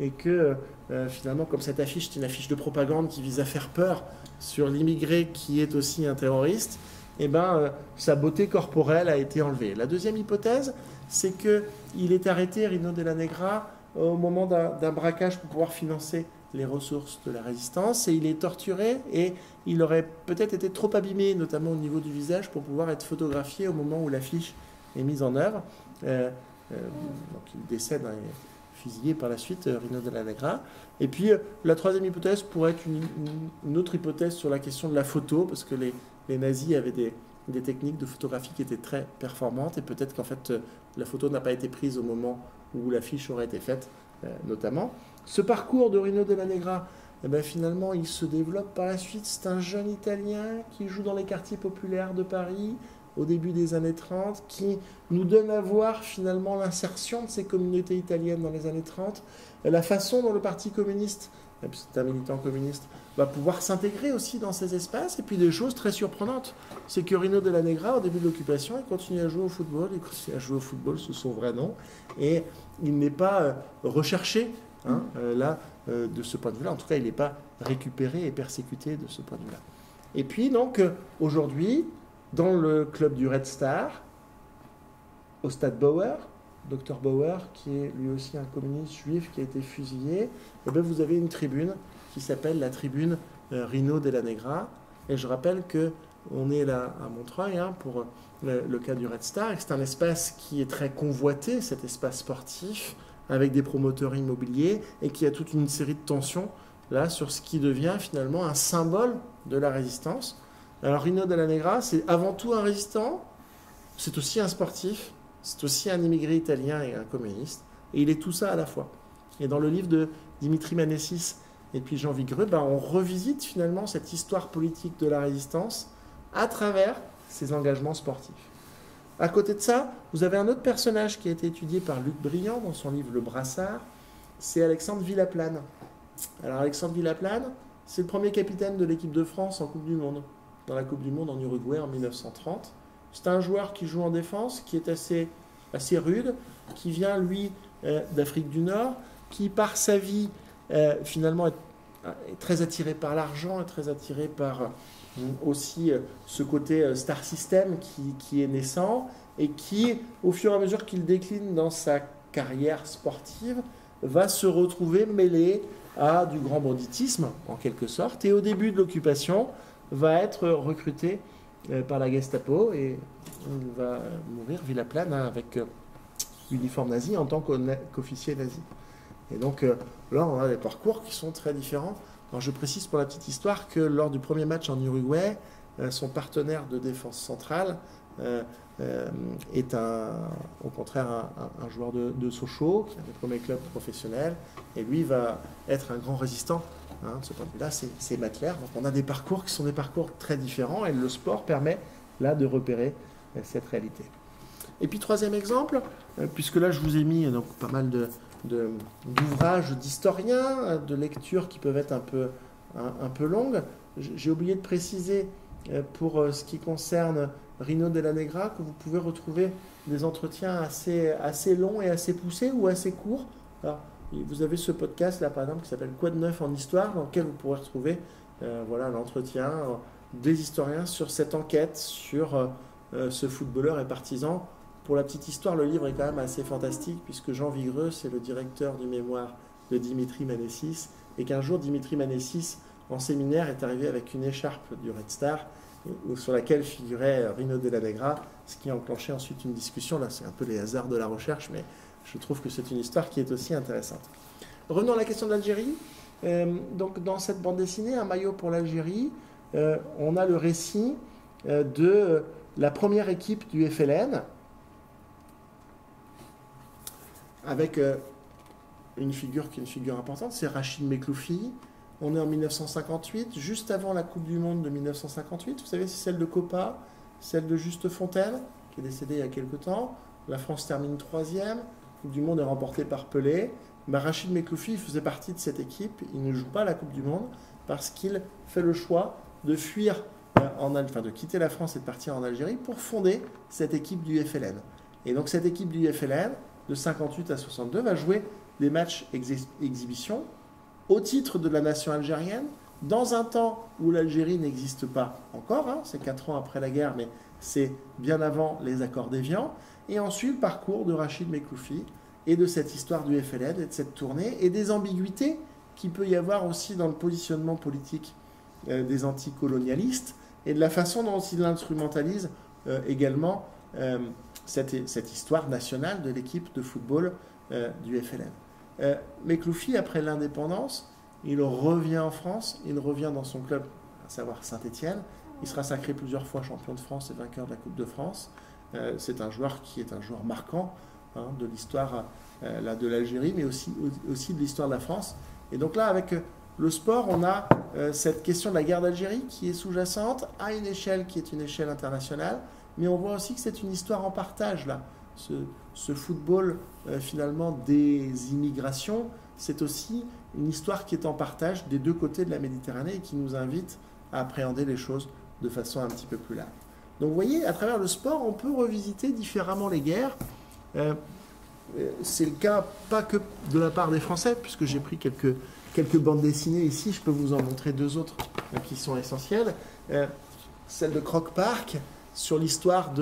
et que euh, finalement, comme cette affiche est une affiche de propagande qui vise à faire peur sur l'immigré qui est aussi un terroriste, eh ben, euh, sa beauté corporelle a été enlevée. La deuxième hypothèse, c'est qu'il est arrêté, Rino Della Negra, au moment d'un braquage pour pouvoir financer les ressources de la résistance, et il est torturé et il aurait peut-être été trop abîmé, notamment au niveau du visage, pour pouvoir être photographié au moment où l'affiche est mise en œuvre. Euh, euh, donc il décède, hein, il est fusillé par la suite, euh, Rino Della Negra. Et puis euh, la troisième hypothèse pourrait être une, une, une autre hypothèse sur la question de la photo, parce que les, les nazis avaient des, des techniques de photographie qui étaient très performantes, et peut-être qu'en fait euh, la photo n'a pas été prise au moment où l'affiche aurait été faite, euh, notamment. Ce parcours de Rino Della Negra, eh ben finalement, il se développe par la suite. C'est un jeune Italien qui joue dans les quartiers populaires de Paris au début des années trente, qui nous donne à voir finalement l'insertion de ces communautés italiennes dans les années trente, la façon dont le Parti communiste, c'est un militant communiste, va pouvoir s'intégrer aussi dans ces espaces. Et puis des choses très surprenantes, c'est que Rino Della Negra, au début de l'occupation, il continue à jouer au football, il continue à jouer au football sous son vrai nom, et il n'est pas recherché. Hein, euh, là, euh, de ce point de vue-là, en tout cas, il n'est pas récupéré et persécuté de ce point de vue-là. Et puis, donc, euh, aujourd'hui, dans le club du Red Star, au stade Bauer, docteur Bauer, qui est lui aussi un communiste juif qui a été fusillé, eh bien, vous avez une tribune qui s'appelle la tribune euh, Rino Della Negra. Et je rappelle que on est là à Montreuil hein, pour le, le cas du Red Star. C'est un espace qui est très convoité, cet espace sportif, avec des promoteurs immobiliers et qui a toute une série de tensions là sur ce qui devient finalement un symbole de la résistance. Alors Rino Della Negra, c'est avant tout un résistant, c'est aussi un sportif, c'est aussi un immigré italien et un communiste, et il est tout ça à la fois. Et dans le livre de Dimitri Manessis et puis Jean Vigreux, bah, on revisite finalement cette histoire politique de la résistance à travers ses engagements sportifs. À côté de ça, vous avez un autre personnage qui a été étudié par Luc Briand dans son livre Le Brassard, c'est Alexandre Villaplane. Alors Alexandre Villaplane, c'est le premier capitaine de l'équipe de France en Coupe du Monde, dans la Coupe du Monde en Uruguay en mille neuf cent trente. C'est un joueur qui joue en défense, qui est assez, assez rude, qui vient, lui, euh, d'Afrique du Nord, qui, par sa vie, euh, finalement, est, est très attiré par l'argent, est très attiré par euh, aussi euh, ce côté euh, star system qui, qui est naissant, et qui, au fur et à mesure qu'il décline dans sa carrière sportive, va se retrouver mêlé à du grand banditisme, en quelque sorte, et au début de l'occupation, va être recruté par la Gestapo et il va mourir Villaplane hein, avec euh, uniforme nazi en tant qu'officier nazi. Et donc euh, là, on a des parcours qui sont très différents. Alors, je précise pour la petite histoire que lors du premier match en Uruguay, euh, son partenaire de défense centrale euh, euh, est un, au contraire un, un joueur de, de Sochaux, qui est un des premiers clubs professionnels, et lui va être un grand résistant. Hein, de ce point de vue-là, c'est ma claire. Donc on a des parcours qui sont des parcours très différents et le sport permet là de repérer euh, cette réalité. Et puis troisième exemple, euh, puisque là je vous ai mis euh, donc, pas mal d'ouvrages de, de, d'historiens, euh, de lectures qui peuvent être un peu, un, un peu longues. J'ai oublié de préciser euh, pour euh, ce qui concerne Rino Della Negra que vous pouvez retrouver des entretiens assez, assez longs et assez poussés ou assez courts. Alors, vous avez ce podcast là par exemple qui s'appelle Quoi de neuf en histoire, dans lequel vous pourrez retrouver euh, voilà, l'entretien euh, des historiens sur cette enquête, sur euh, ce footballeur et partisan. Pour la petite histoire, le livre est quand même assez fantastique puisque Jean Vigreux, c'est le directeur du mémoire de Dimitri Manessis et qu'un jour Dimitri Manessis en séminaire est arrivé avec une écharpe du Red Star sur laquelle figurait Rino Della Negra, ce qui a enclenché ensuite une discussion. Là, c'est un peu les hasards de la recherche, mais je trouve que c'est une histoire qui est aussi intéressante. Revenons à la question de l'Algérie. Euh, donc, dans cette bande dessinée, Un maillot pour l'Algérie, euh, on a le récit euh, de la première équipe du F L N, avec euh, une figure qui est une figure importante, c'est Rachid Mekloufi. On est en mille neuf cent cinquante-huit, juste avant la Coupe du Monde de mille neuf cent cinquante-huit. Vous savez, c'est celle de Copa, celle de Juste Fontaine, qui est décédée il y a quelque temps. La France termine troisième. Coupe du Monde est remportée par Pelé. Bah, Rachid Mekloufi faisait partie de cette équipe. Il ne joue pas la Coupe du Monde parce qu'il fait le choix de fuir, euh, en Al... enfin, de quitter la France et de partir en Algérie pour fonder cette équipe du F L N. Et donc cette équipe du F L N, de cinquante-huit à soixante-deux, va jouer des matchs ex exhibition au titre de la nation algérienne, dans un temps où l'Algérie n'existe pas encore. Hein, c'est quatre ans après la guerre, mais c'est bien avant les accords d'Évian. Et on suit le parcours de Rachid Mekloufi et de cette histoire du F L N et de cette tournée et des ambiguïtés qu'il peut y avoir aussi dans le positionnement politique euh, des anticolonialistes et de la façon dont ils instrumentalisent euh, également euh, cette, cette histoire nationale de l'équipe de football euh, du F L N. Euh, Mekloufi, après l'indépendance, il revient en France, il revient dans son club, à savoir Saint-Étienne. Il sera sacré plusieurs fois champion de France et vainqueur de la Coupe de France. Euh, c'est un joueur qui est un joueur marquant hein, de l'histoire euh, de l'Algérie, mais aussi, aussi de l'histoire de la France. Et donc là, avec le sport, on a euh, cette question de la guerre d'Algérie qui est sous-jacente à une échelle qui est une échelle internationale, mais on voit aussi que c'est une histoire en partage. Là. Ce, ce football, euh, finalement, des immigrations, c'est aussi une histoire qui est en partage des deux côtés de la Méditerranée et qui nous invite à appréhender les choses de façon un petit peu plus large. Donc vous voyez, à travers le sport, on peut revisiter différemment les guerres. Euh, c'est le cas pas que de la part des Français, puisque j'ai pris quelques, quelques bandes dessinées ici, je peux vous en montrer deux autres euh, qui sont essentielles. Euh, celle de Croc Park, sur l'histoire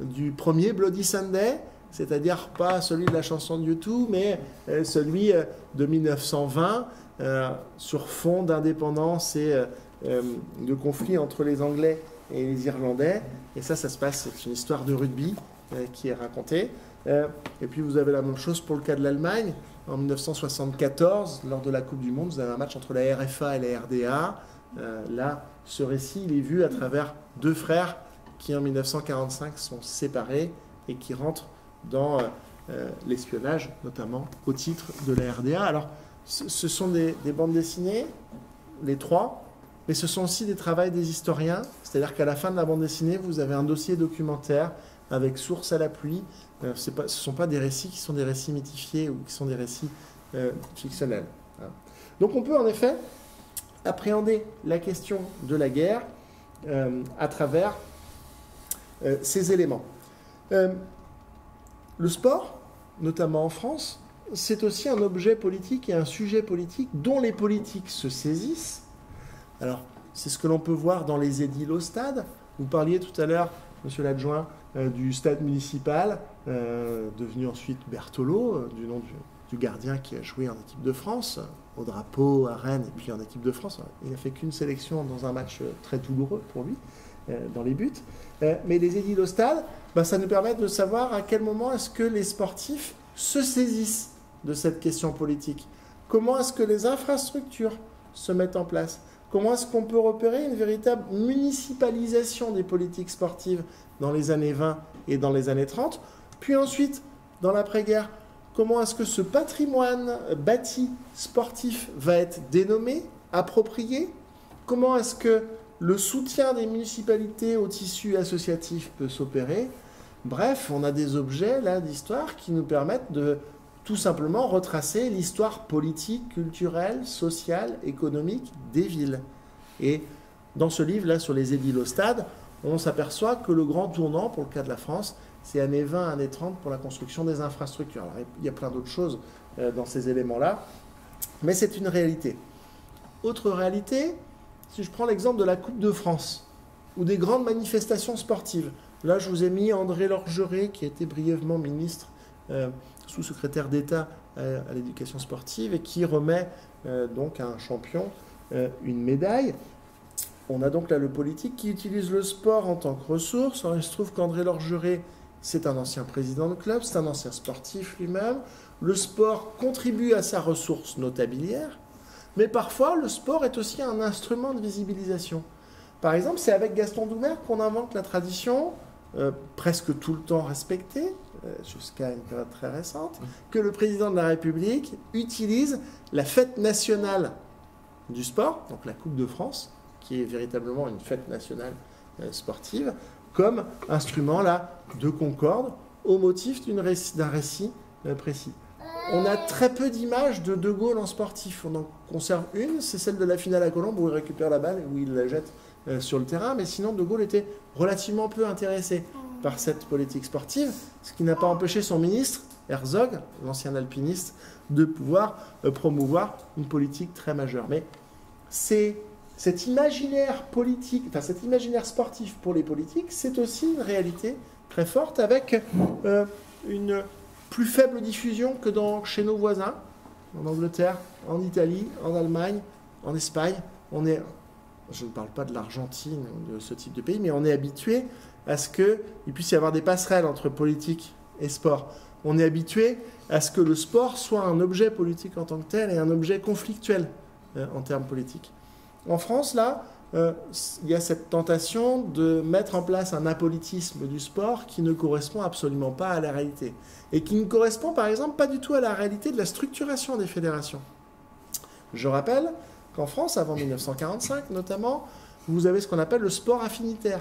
du premier Bloody Sunday, c'est-à-dire pas celui de la chanson de YouTube, mais euh, celui euh, de mille neuf cent vingt, euh, sur fond d'indépendance et euh, euh, de conflit entre les Anglais et les Irlandais. Et ça, ça se passe, c'est une histoire de rugby euh, qui est racontée. Euh, et puis vous avez la même chose pour le cas de l'Allemagne. En mille neuf cent soixante-quatorze, lors de la Coupe du Monde, vous avez un match entre la R F A et la R D A. Euh, là, ce récit, il est vu à travers deux frères qui, en mille neuf cent quarante-cinq, sont séparés et qui rentrent dans euh, l'espionnage, notamment au titre de la R D A. Alors, ce sont des, des bandes dessinées, les trois, mais ce sont aussi des travaux des historiens, c'est-à-dire qu'à la fin de la bande dessinée, vous avez un dossier documentaire avec source à l'appui. Euh, ce ne sont pas des récits qui sont des récits mythifiés ou qui sont des récits euh, fictionnels. Donc on peut en effet appréhender la question de la guerre euh, à travers euh, ces éléments. Euh, le sport, notamment en France, c'est aussi un objet politique et un sujet politique dont les politiques se saisissent. Alors, c'est ce que l'on peut voir dans les édiles au stade. Vous parliez tout à l'heure, monsieur l'adjoint, euh, du stade municipal, euh, devenu ensuite Bertolo, euh, du nom du, du gardien qui a joué en équipe de France, euh, au drapeau, à Rennes, et puis en équipe de France. Il n'a fait qu'une sélection dans un match euh, très douloureux pour lui, euh, dans les buts. Euh, mais les édiles au stade, bah, ça nous permet de savoir à quel moment est-ce que les sportifs se saisissent de cette question politique. Comment est-ce que les infrastructures se mettent en place? Comment est-ce qu'on peut repérer une véritable municipalisation des politiques sportives dans les années vingt et dans les années trente? Puis ensuite, dans l'après-guerre, comment est-ce que ce patrimoine bâti sportif va être dénommé, approprié? Comment est-ce que le soutien des municipalités au tissu associatif peut s'opérer? Bref, on a des objets là d'histoire qui nous permettent de tout simplement retracer l'histoire politique, culturelle, sociale, économique des villes. Et dans ce livre-là, sur les édiles au stade, on s'aperçoit que le grand tournant, pour le cas de la France, c'est années vingt, années trente pour la construction des infrastructures. Alors, il y a plein d'autres choses dans ces éléments-là, mais c'est une réalité. Autre réalité, si je prends l'exemple de la Coupe de France, ou des grandes manifestations sportives. Là, je vous ai mis André Lorgeret, qui a été brièvement ministre, Euh, sous-secrétaire d'État euh, à l'éducation sportive, et qui remet euh, donc à un champion euh, une médaille. On a donc là le politique qui utilise le sport en tant que ressource. Alors, il se trouve qu'André Lorgeret, c'est un ancien président de club, c'est un ancien sportif lui-même. Le sport contribue à sa ressource notabiliaire, mais parfois le sport est aussi un instrument de visibilisation. Par exemple, c'est avec Gaston Doumerc qu'on invente la tradition, Euh, presque tout le temps respecté, euh, jusqu'à une période très récente, que le président de la République utilise la fête nationale du sport, donc la Coupe de France, qui est véritablement une fête nationale euh, sportive, comme instrument là, de concorde au motif d'un récit, récit euh, précis. On a très peu d'images de De Gaulle en sportif. On en conserve une, c'est celle de la finale à Colombes où il récupère la balle et où il la jette Euh, sur le terrain, mais sinon De Gaulle était relativement peu intéressé par cette politique sportive, ce qui n'a pas empêché son ministre, Herzog, l'ancien alpiniste, de pouvoir euh, promouvoir une politique très majeure. Mais c'est cet imaginaire politique, enfin cet imaginaire sportif pour les politiques, c'est aussi une réalité très forte, avec euh, une plus faible diffusion que dans, chez nos voisins, en Angleterre, en Italie, en Allemagne, en Espagne. On est... Je ne parle pas de l'Argentine ou de ce type de pays, mais on est habitué à ce qu'il puisse y avoir des passerelles entre politique et sport. On est habitué à ce que le sport soit un objet politique en tant que tel et un objet conflictuel euh, en termes politiques. En France, là, euh, il y a cette tentation de mettre en place un apolitisme du sport qui ne correspond absolument pas à la réalité et qui ne correspond par exemple pas du tout à la réalité de la structuration des fédérations. Je rappelle en France, avant mille neuf cent quarante-cinq notamment, vous avez ce qu'on appelle le sport affinitaire,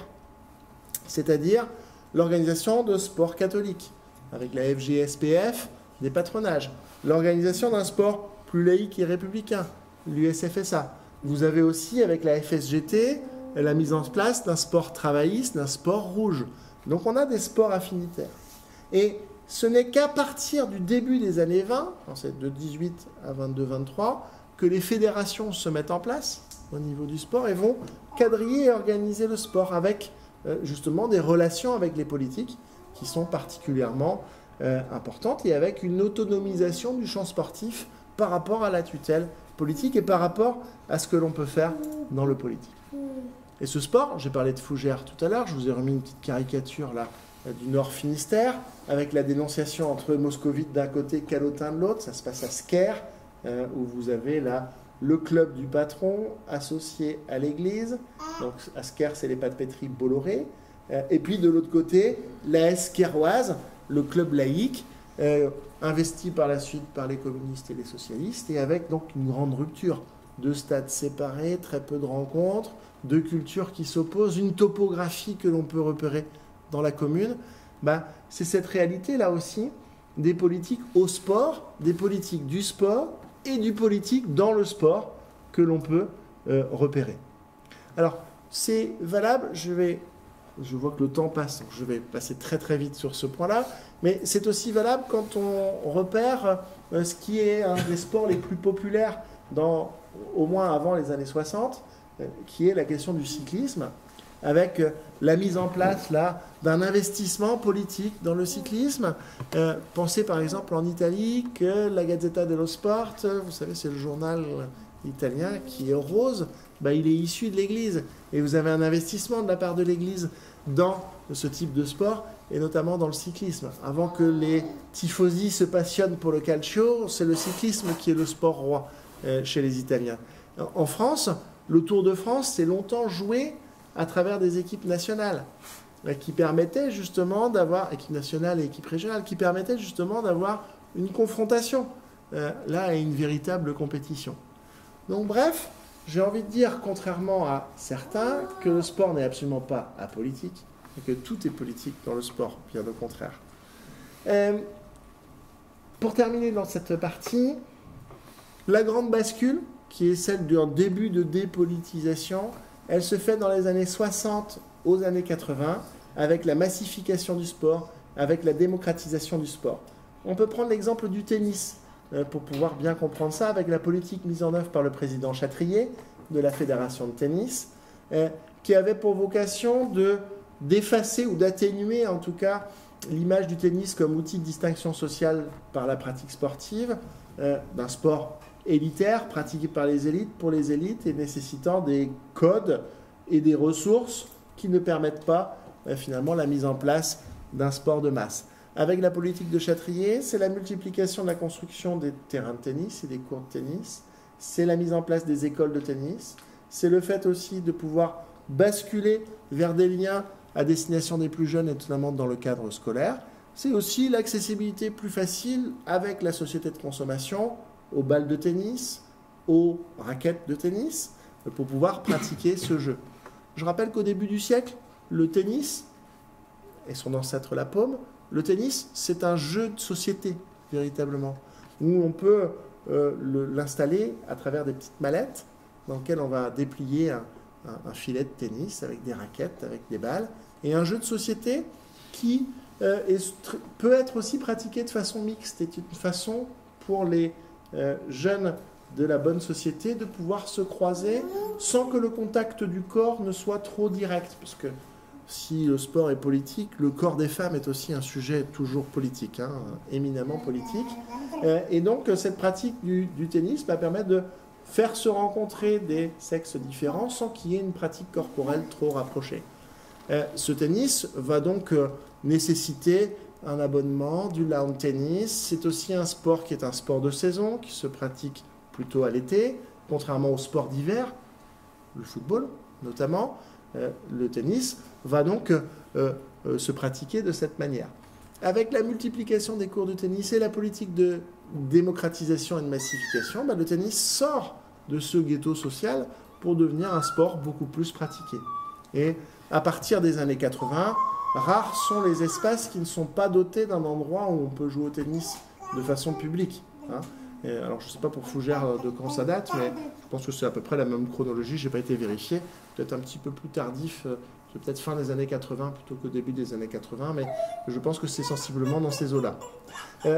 c'est-à-dire l'organisation de sports catholiques, avec la F G S P F, des patronages, l'organisation d'un sport plus laïque et républicain, l'U S F S A. Vous avez aussi, avec la F S G T, la mise en place d'un sport travailliste, d'un sport rouge. Donc on a des sports affinitaires. Et ce n'est qu'à partir du début des années vingt, c'est de dix-huit à vingt-deux vingt-trois, que les fédérations se mettent en place au niveau du sport et vont quadriller et organiser le sport avec euh, justement des relations avec les politiques qui sont particulièrement euh, importantes, et avec une autonomisation du champ sportif par rapport à la tutelle politique et par rapport à ce que l'on peut faire dans le politique. Et ce sport, j'ai parlé de Fougère tout à l'heure, je vous ai remis une petite caricature là du Nord Finistère, avec la dénonciation entre moscovites d'un côté, calotins de l'autre. Ça se passe à Scaire, euh, où vous avez là le club du patron associé à l'église. Donc à Scaire, c'est les pâtes-pétries Bolloré. Euh, et puis de l'autre côté, la Scairoise, le club laïque, euh, investi par la suite par les communistes et les socialistes, et avec donc une grande rupture. Deux stades séparés, très peu de rencontres, deux cultures qui s'opposent, une topographie que l'on peut repérer dans la commune. Bah, c'est cette réalité là aussi des politiques au sport, des politiques du sport et du politique dans le sport que l'on peut euh, repérer. Alors c'est valable, je vais, je vois que le temps passe, donc je vais passer très très vite sur ce point-là, mais c'est aussi valable quand on repère euh, ce qui est un des sports les plus populaires dans au moins avant les années soixante, qui est la question du cyclisme, avec la mise en place là d'un investissement politique dans le cyclisme. Euh, pensez par exemple en Italie que la Gazzetta dello Sport, vous savez c'est le journal italien qui est rose, bah, il est issu de l'Église. Et vous avez un investissement de la part de l'Église dans ce type de sport, et notamment dans le cyclisme. Avant que les tifosi se passionnent pour le calcio, c'est le cyclisme qui est le sport roi chez les Italiens. En France, le Tour de France s'est longtemps joué à travers des équipes nationales qui permettaient justement d'avoir, équipe nationale et équipe régionale, qui permettaient justement d'avoir une confrontation euh, là et une véritable compétition. Donc bref, j'ai envie de dire, contrairement à certains, que le sport n'est absolument pas apolitique et que tout est politique dans le sport, bien au contraire. Euh, pour terminer dans cette partie, la grande bascule, qui est celle d'un début de dépolitisation, elle se fait dans les années soixante aux années quatre-vingt, avec la massification du sport, avec la démocratisation du sport. On peut prendre l'exemple du tennis, pour pouvoir bien comprendre ça, avec la politique mise en œuvre par le président Châtrier, de la Fédération de tennis, qui avait pour vocation de d'effacer ou d'atténuer en tout cas l'image du tennis comme outil de distinction sociale par la pratique sportive, d'un sport élitaire, pratiqué par les élites, pour les élites, et nécessitant des codes et des ressources qui ne permettent pas euh, finalement la mise en place d'un sport de masse. Avec la politique de Châtrier, c'est la multiplication de la construction des terrains de tennis et des cours de tennis, c'est la mise en place des écoles de tennis, c'est le fait aussi de pouvoir basculer vers des liens à destination des plus jeunes, et notamment dans le cadre scolaire. C'est aussi l'accessibilité plus facile avec la société de consommation, aux balles de tennis, aux raquettes de tennis, pour pouvoir pratiquer ce jeu. Je rappelle qu'au début du siècle, le tennis, et son ancêtre la paume, le tennis, c'est un jeu de société, véritablement, où on peut euh, l'installer à travers des petites mallettes, dans lesquelles on va déplier un, un, un filet de tennis, avec des raquettes, avec des balles, et un jeu de société qui euh, est, peut être aussi pratiqué de façon mixte, est une façon pour les Euh, jeunes de la bonne société de pouvoir se croiser sans que le contact du corps ne soit trop direct, parce que si le sport est politique, le corps des femmes est aussi un sujet toujours politique, hein, éminemment politique, euh, et donc cette pratique du, du tennis va permettre de faire se rencontrer des sexes différents sans qu'il y ait une pratique corporelle trop rapprochée. Euh, ce tennis va donc euh, nécessiter un abonnement, du lawn tennis. C'est aussi un sport qui est un sport de saison, qui se pratique plutôt à l'été, contrairement aux sports d'hiver, le football notamment. Euh, le tennis va donc euh, euh, se pratiquer de cette manière. Avec la multiplication des cours de tennis et la politique de démocratisation et de massification, bah, le tennis sort de ce ghetto social pour devenir un sport beaucoup plus pratiqué. Et à partir des années quatre-vingt, rares sont les espaces qui ne sont pas dotés d'un endroit où on peut jouer au tennis de façon publique. Hein. Et alors, je ne sais pas pour Fougère de quand ça date, mais je pense que c'est à peu près la même chronologie, je n'ai pas été vérifié. Peut-être un petit peu plus tardif, peut-être fin des années quatre-vingt plutôt qu'au début des années quatre-vingt, mais je pense que c'est sensiblement dans ces eaux-là.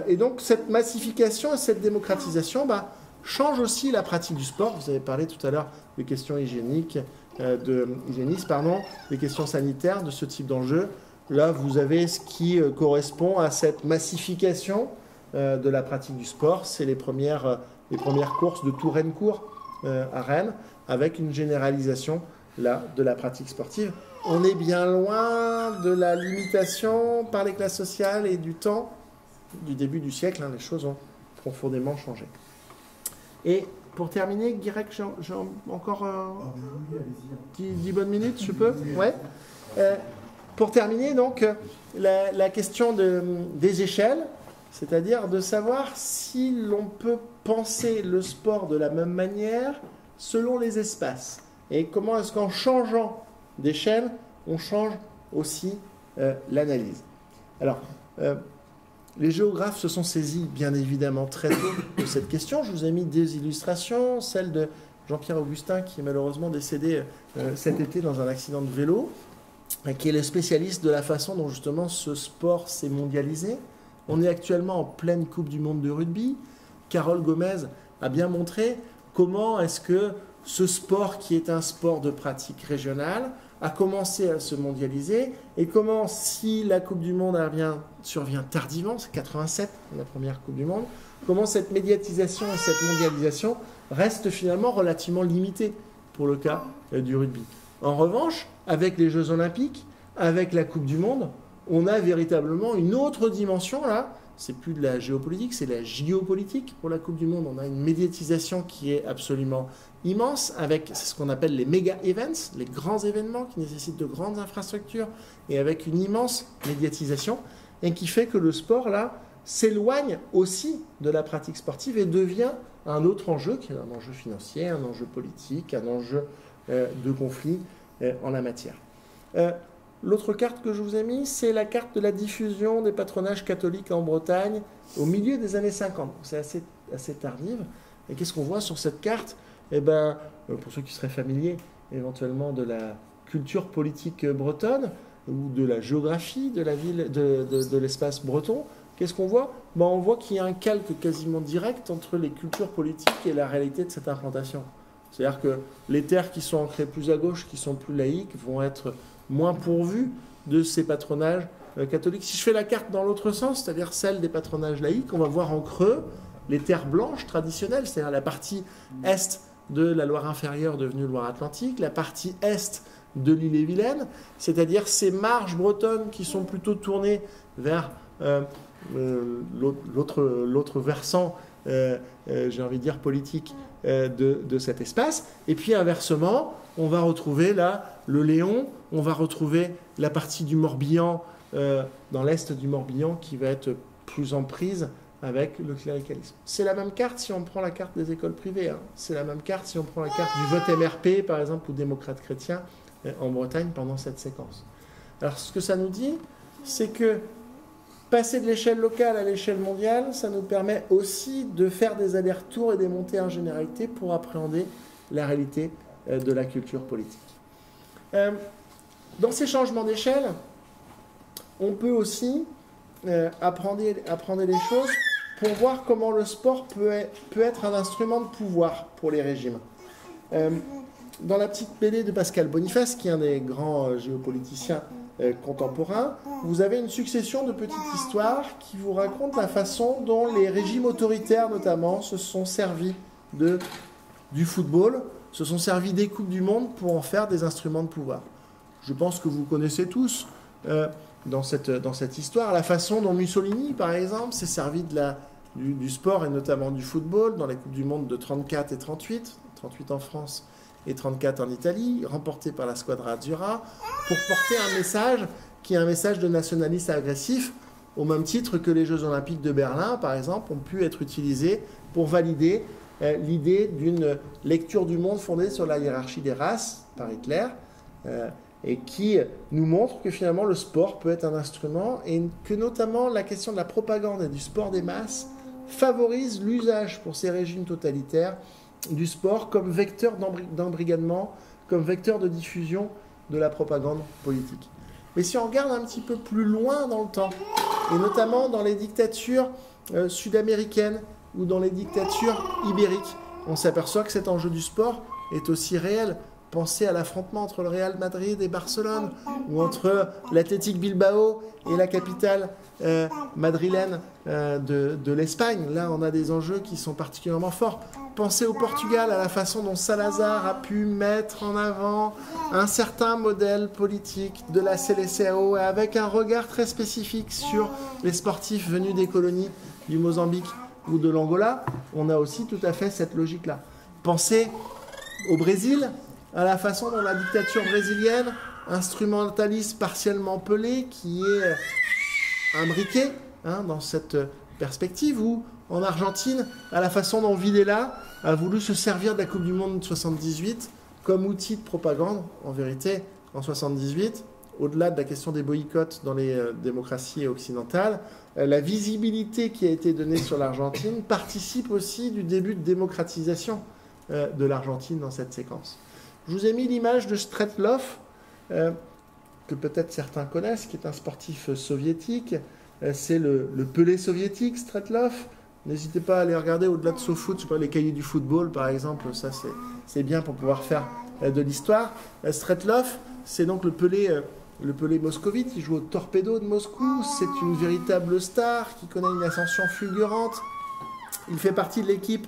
Et donc, cette massification et cette démocratisation bah, changent aussi la pratique du sport. Vous avez parlé tout à l'heure des questions hygiéniques, de hygiénistes, pardon, des questions sanitaires, de ce type d'enjeu. Là, vous avez ce qui euh, correspond à cette massification euh, de la pratique du sport. C'est les premières, euh, les premières courses de Tourencourt euh, à Rennes, avec une généralisation là, de la pratique sportive. On est bien loin de la limitation par les classes sociales et du temps du début du siècle. Hein, les choses ont profondément changé. Et pour terminer, Guirec, j'ai encore dix euh, bonnes minutes, je peux ouais. euh, Pour terminer, donc, la, la question de, des échelles, c'est-à-dire de savoir si l'on peut penser le sport de la même manière selon les espaces. Et comment est-ce qu'en changeant d'échelle, on change aussi euh, l'analyse. Alors, euh, les géographes se sont saisis, bien évidemment, très tôt de cette question. Je vous ai mis des illustrations, celle de Jean-Pierre Augustin, qui est malheureusement décédé euh, cet été dans un accident de vélo, et qui est le spécialiste de la façon dont, justement, ce sport s'est mondialisé. On est actuellement en pleine Coupe du Monde de rugby. Carole Gomez a bien montré comment est-ce que ce sport, qui est un sport de pratique régionale, a commencé à se mondialiser. Et comment, si la Coupe du Monde survient, survient tardivement, c'est quatre-vingt-sept, la première Coupe du Monde, comment cette médiatisation et cette mondialisation restent finalement relativement limitées pour le cas du rugby. En revanche, avec les Jeux Olympiques, avec la Coupe du Monde, on a véritablement une autre dimension là. C'est plus de la géopolitique, c'est de la géopolitique. Pour la Coupe du Monde, on a une médiatisation qui est absolument immense, avec ce qu'on appelle les méga-events, les grands événements qui nécessitent de grandes infrastructures, et avec une immense médiatisation, et qui fait que le sport, là, s'éloigne aussi de la pratique sportive et devient un autre enjeu, qui est un enjeu financier, un enjeu politique, un enjeu euh, de conflit euh, en la matière. Euh, L'autre carte que je vous ai mise, c'est la carte de la diffusion des patronages catholiques en Bretagne au milieu des années cinquante. C'est assez, assez tardive. Et qu'est-ce qu'on voit sur cette carte? Eh ben, pour ceux qui seraient familiers éventuellement de la culture politique bretonne ou de la géographie de la ville, de, de, de l'espace breton, qu'est-ce qu'on voit? Ben, on voit qu'il y a un calque quasiment direct entre les cultures politiques et la réalité de cette implantation. C'est-à-dire que les terres qui sont ancrées plus à gauche, qui sont plus laïques, vont être moins pourvues de ces patronages euh, catholiques. Si je fais la carte dans l'autre sens, c'est-à-dire celle des patronages laïques, on va voir en creux les terres blanches traditionnelles, c'est-à-dire la partie est de la Loire-Inférieure devenue Loire-Atlantique, la partie est de l'Ille-et-Vilaine, c'est-à-dire ces marges bretonnes qui sont plutôt tournées vers euh, euh, l'autre versant, euh, euh, j'ai envie de dire politique, De, de cet espace. Et puis inversement, on va retrouver là le Léon, on va retrouver la partie du Morbihan, euh, dans l'est du Morbihan, qui va être plus en prise avec le cléricalisme. C'est la même carte si on prend la carte des écoles privées, hein. C'est la même carte si on prend la carte du vote M R P, par exemple, ou démocrate chrétien euh, en Bretagne pendant cette séquence. Alors ce que ça nous dit, c'est que passer de l'échelle locale à l'échelle mondiale, ça nous permet aussi de faire des allers-retours et des montées en généralité pour appréhender la réalité de la culture politique. Dans ces changements d'échelle, on peut aussi apprendre, apprendre les choses pour voir comment le sport peut être un instrument de pouvoir pour les régimes. Dans la petite B D de Pascal Boniface, qui est un des grands géopoliticiens contemporain, vous avez une succession de petites histoires qui vous racontent la façon dont les régimes autoritaires, notamment, se sont servis de, du football, se sont servis des Coupes du Monde pour en faire des instruments de pouvoir. Je pense que vous connaissez tous euh, dans, cette, dans cette histoire la façon dont Mussolini, par exemple, s'est servi de la, du, du sport et notamment du football dans les Coupes du Monde de trente-quatre et trente-huit, trente-huit en France, et trente-quatre en Italie, remporté par la Squadra Azzurra, pour porter un message qui est un message de nationalisme agressif, au même titre que les Jeux Olympiques de Berlin, par exemple, ont pu être utilisés pour valider euh, l'idée d'une lecture du monde fondée sur la hiérarchie des races, par Hitler, euh, et qui nous montre que finalement le sport peut être un instrument, et que notamment la question de la propagande et du sport des masses favorise l'usage pour ces régimes totalitaires du sport comme vecteur d'embrigadement, comme vecteur de diffusion de la propagande politique. Mais si on regarde un petit peu plus loin dans le temps, et notamment dans les dictatures euh, sud-américaines ou dans les dictatures ibériques, on s'aperçoit que cet enjeu du sport est aussi réel. Pensez à l'affrontement entre le Real Madrid et Barcelone, ou entre l'Athletic Bilbao et la capitale euh, madrilène euh, de, de l'Espagne. Là, on a des enjeux qui sont particulièrement forts. Pensez au Portugal, à la façon dont Salazar a pu mettre en avant un certain modèle politique de la Seleção, et avec un regard très spécifique sur les sportifs venus des colonies du Mozambique ou de l'Angola. On a aussi tout à fait cette logique-là. Pensez au Brésil, à la façon dont la dictature brésilienne instrumentalise partiellement Pelé, qui est imbriqué hein, dans cette perspective, ou en Argentine, à la façon dont Videla a voulu se servir de la Coupe du Monde de soixante-dix-huit comme outil de propagande. En vérité, en soixante-dix-huit, au-delà de la question des boycotts dans les euh, démocraties occidentales, euh, la visibilité qui a été donnée sur l'Argentine participe aussi du début de démocratisation euh, de l'Argentine dans cette séquence. Je vous ai mis l'image de Streetloff, euh, que peut-être certains connaissent, qui est un sportif euh, soviétique. Euh, C'est le, le Pelé soviétique, Streetloff. N'hésitez pas à aller regarder au-delà de SoFoot, les cahiers du football par exemple, ça c'est bien pour pouvoir faire euh, de l'histoire. Euh, Streetloff, c'est donc le Pelé... Euh, Le Pelé moscovite, il joue au Torpedo de Moscou, c'est une véritable star qui connaît une ascension fulgurante. Il fait partie de l'équipe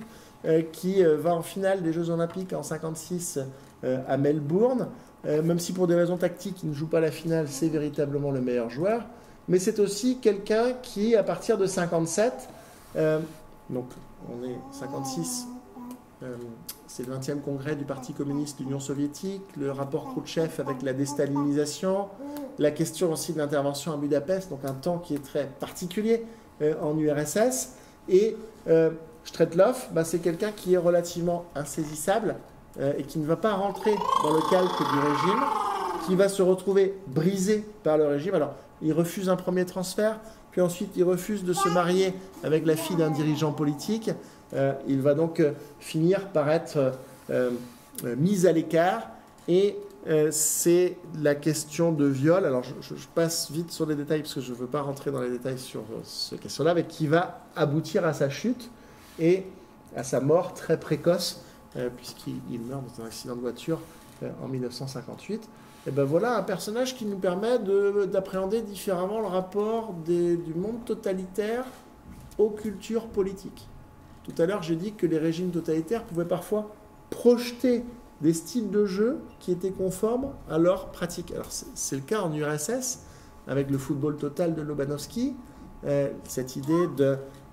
qui va en finale des Jeux Olympiques en mille neuf cent cinquante-six à Melbourne. Même si pour des raisons tactiques, il ne joue pas la finale, c'est véritablement le meilleur joueur. Mais c'est aussi quelqu'un qui, à partir de mille neuf cent cinquante-sept, euh, donc on est cinquante-six... C'est le vingtième congrès du Parti communiste de l'Union soviétique, le rapport Khrouchtchev avec la déstalinisation, la question aussi de l'intervention à Budapest, donc un temps qui est très particulier euh, en U R S S. Et euh, Streetloff, bah, c'est quelqu'un qui est relativement insaisissable euh, et qui ne va pas rentrer dans le calque du régime, qui va se retrouver brisé par le régime. Alors, il refuse un premier transfert, puis ensuite il refuse de se marier avec la fille d'un dirigeant politique. Euh, il va donc euh, finir par être euh, euh, mis à l'écart, et euh, c'est la question de viol. Alors je, je passe vite sur les détails parce que je ne veux pas rentrer dans les détails sur euh, cette question-là, mais qui va aboutir à sa chute et à sa mort très précoce, euh, puisqu'il meurt dans un accident de voiture euh, en mille neuf cent cinquante-huit. Et ben voilà un personnage qui nous permet d'appréhender différemment le rapport des, du monde totalitaire aux cultures politiques. Tout à l'heure, j'ai dit que les régimes totalitaires pouvaient parfois projeter des styles de jeu qui étaient conformes à leur pratique. Alors, c'est le cas en U R S S, avec le football total de Lobanovsky, euh, cette idée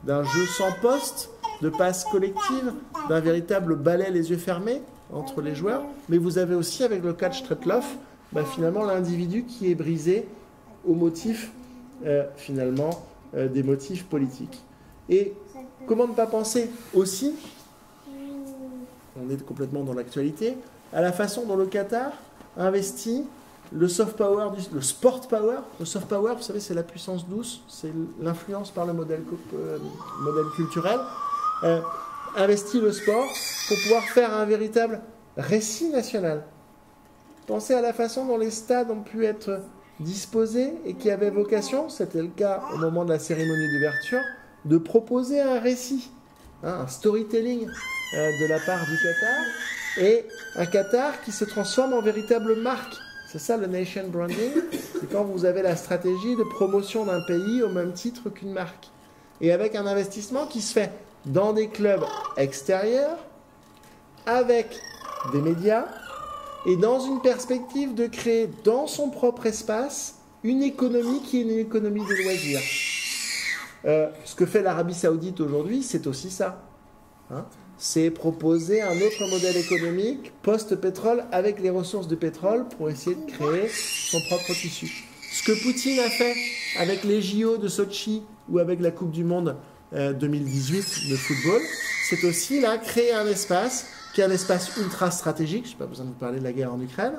d'un jeu sans poste, de passes collectives, d'un véritable balai les yeux fermés entre les joueurs. Mais vous avez aussi, avec le cas de Streetloff, bah, finalement, l'individu qui est brisé au motif, euh, finalement, euh, des motifs politiques. Et comment ne pas penser aussi, on est complètement dans l'actualité, à la façon dont le Qatar investit le soft power, du, le sport power. Le soft power, vous savez, c'est la puissance douce, c'est l'influence par le modèle, euh, modèle culturel. Euh, investit le sport pour pouvoir faire un véritable récit national. Pensez à la façon dont les stades ont pu être disposés et qui avaient vocation, c'était le cas au moment de la cérémonie d'ouverture, de proposer un récit, hein, un storytelling euh, de la part du Qatar, et un Qatar qui se transforme en véritable marque. C'est ça le nation branding, c'est quand vous avez la stratégie de promotion d'un pays au même titre qu'une marque. Et avec un investissement qui se fait dans des clubs extérieurs, avec des médias, et dans une perspective de créer dans son propre espace une économie qui est une économie de loisirs. Euh, ce que fait l'Arabie Saoudite aujourd'hui, c'est aussi ça. Hein, c'est proposer un autre modèle économique post-pétrole avec les ressources de pétrole pour essayer de créer son propre tissu. Ce que Poutine a fait avec les J O de Sochi ou avec la Coupe du Monde euh, deux mille dix-huit de football, c'est aussi là créer un espace qui est un espace ultra stratégique. Je n'ai pas besoin de vous parler de la guerre en Ukraine,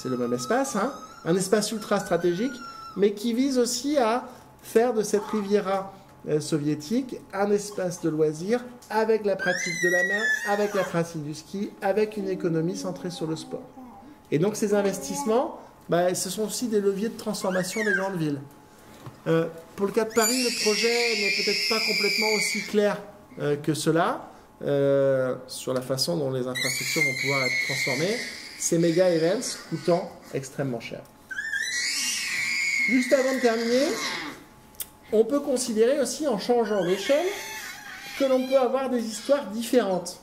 c'est le même espace. Hein, un espace ultra stratégique, mais qui vise aussi à faire de cette Riviera soviétique un espace de loisirs avec la pratique de la mer, avec la pratique du ski, avec une économie centrée sur le sport. Et donc ces investissements, bah, ce sont aussi des leviers de transformation des grandes villes. Euh, pour le cas de Paris, le projet n'est peut-être pas complètement aussi clair euh, que cela, euh, sur la façon dont les infrastructures vont pouvoir être transformées, ces méga events coûtant extrêmement cher. Juste avant de terminer, on peut considérer aussi, en changeant d'échelle, que l'on peut avoir des histoires différentes.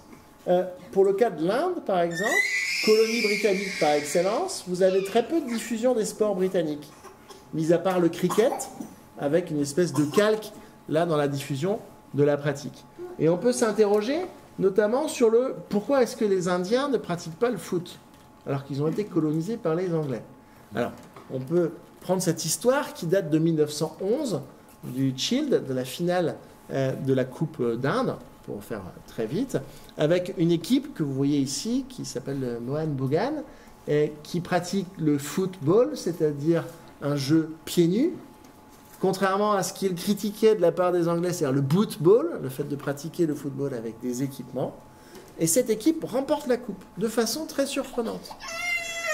Euh, pour le cas de l'Inde, par exemple, colonie britannique par excellence, vous avez très peu de diffusion des sports britanniques, mis à part le cricket, avec une espèce de calque, là, dans la diffusion de la pratique. Et on peut s'interroger, notamment, sur le pourquoi est-ce que les Indiens ne pratiquent pas le foot, alors qu'ils ont été colonisés par les Anglais. Alors, on peut prendre cette histoire qui date de mille neuf cent onze, du Shield, de la finale euh, de la Coupe d'Inde, pour faire très vite, avec une équipe que vous voyez ici, qui s'appelle Mohan Bagan, et qui pratique le football, c'est-à-dire un jeu pieds nus, contrairement à ce qu'ils critiquaient de la part des Anglais, c'est-à-dire le bootball, le fait de pratiquer le football avec des équipements. Et cette équipe remporte la coupe, de façon très surprenante.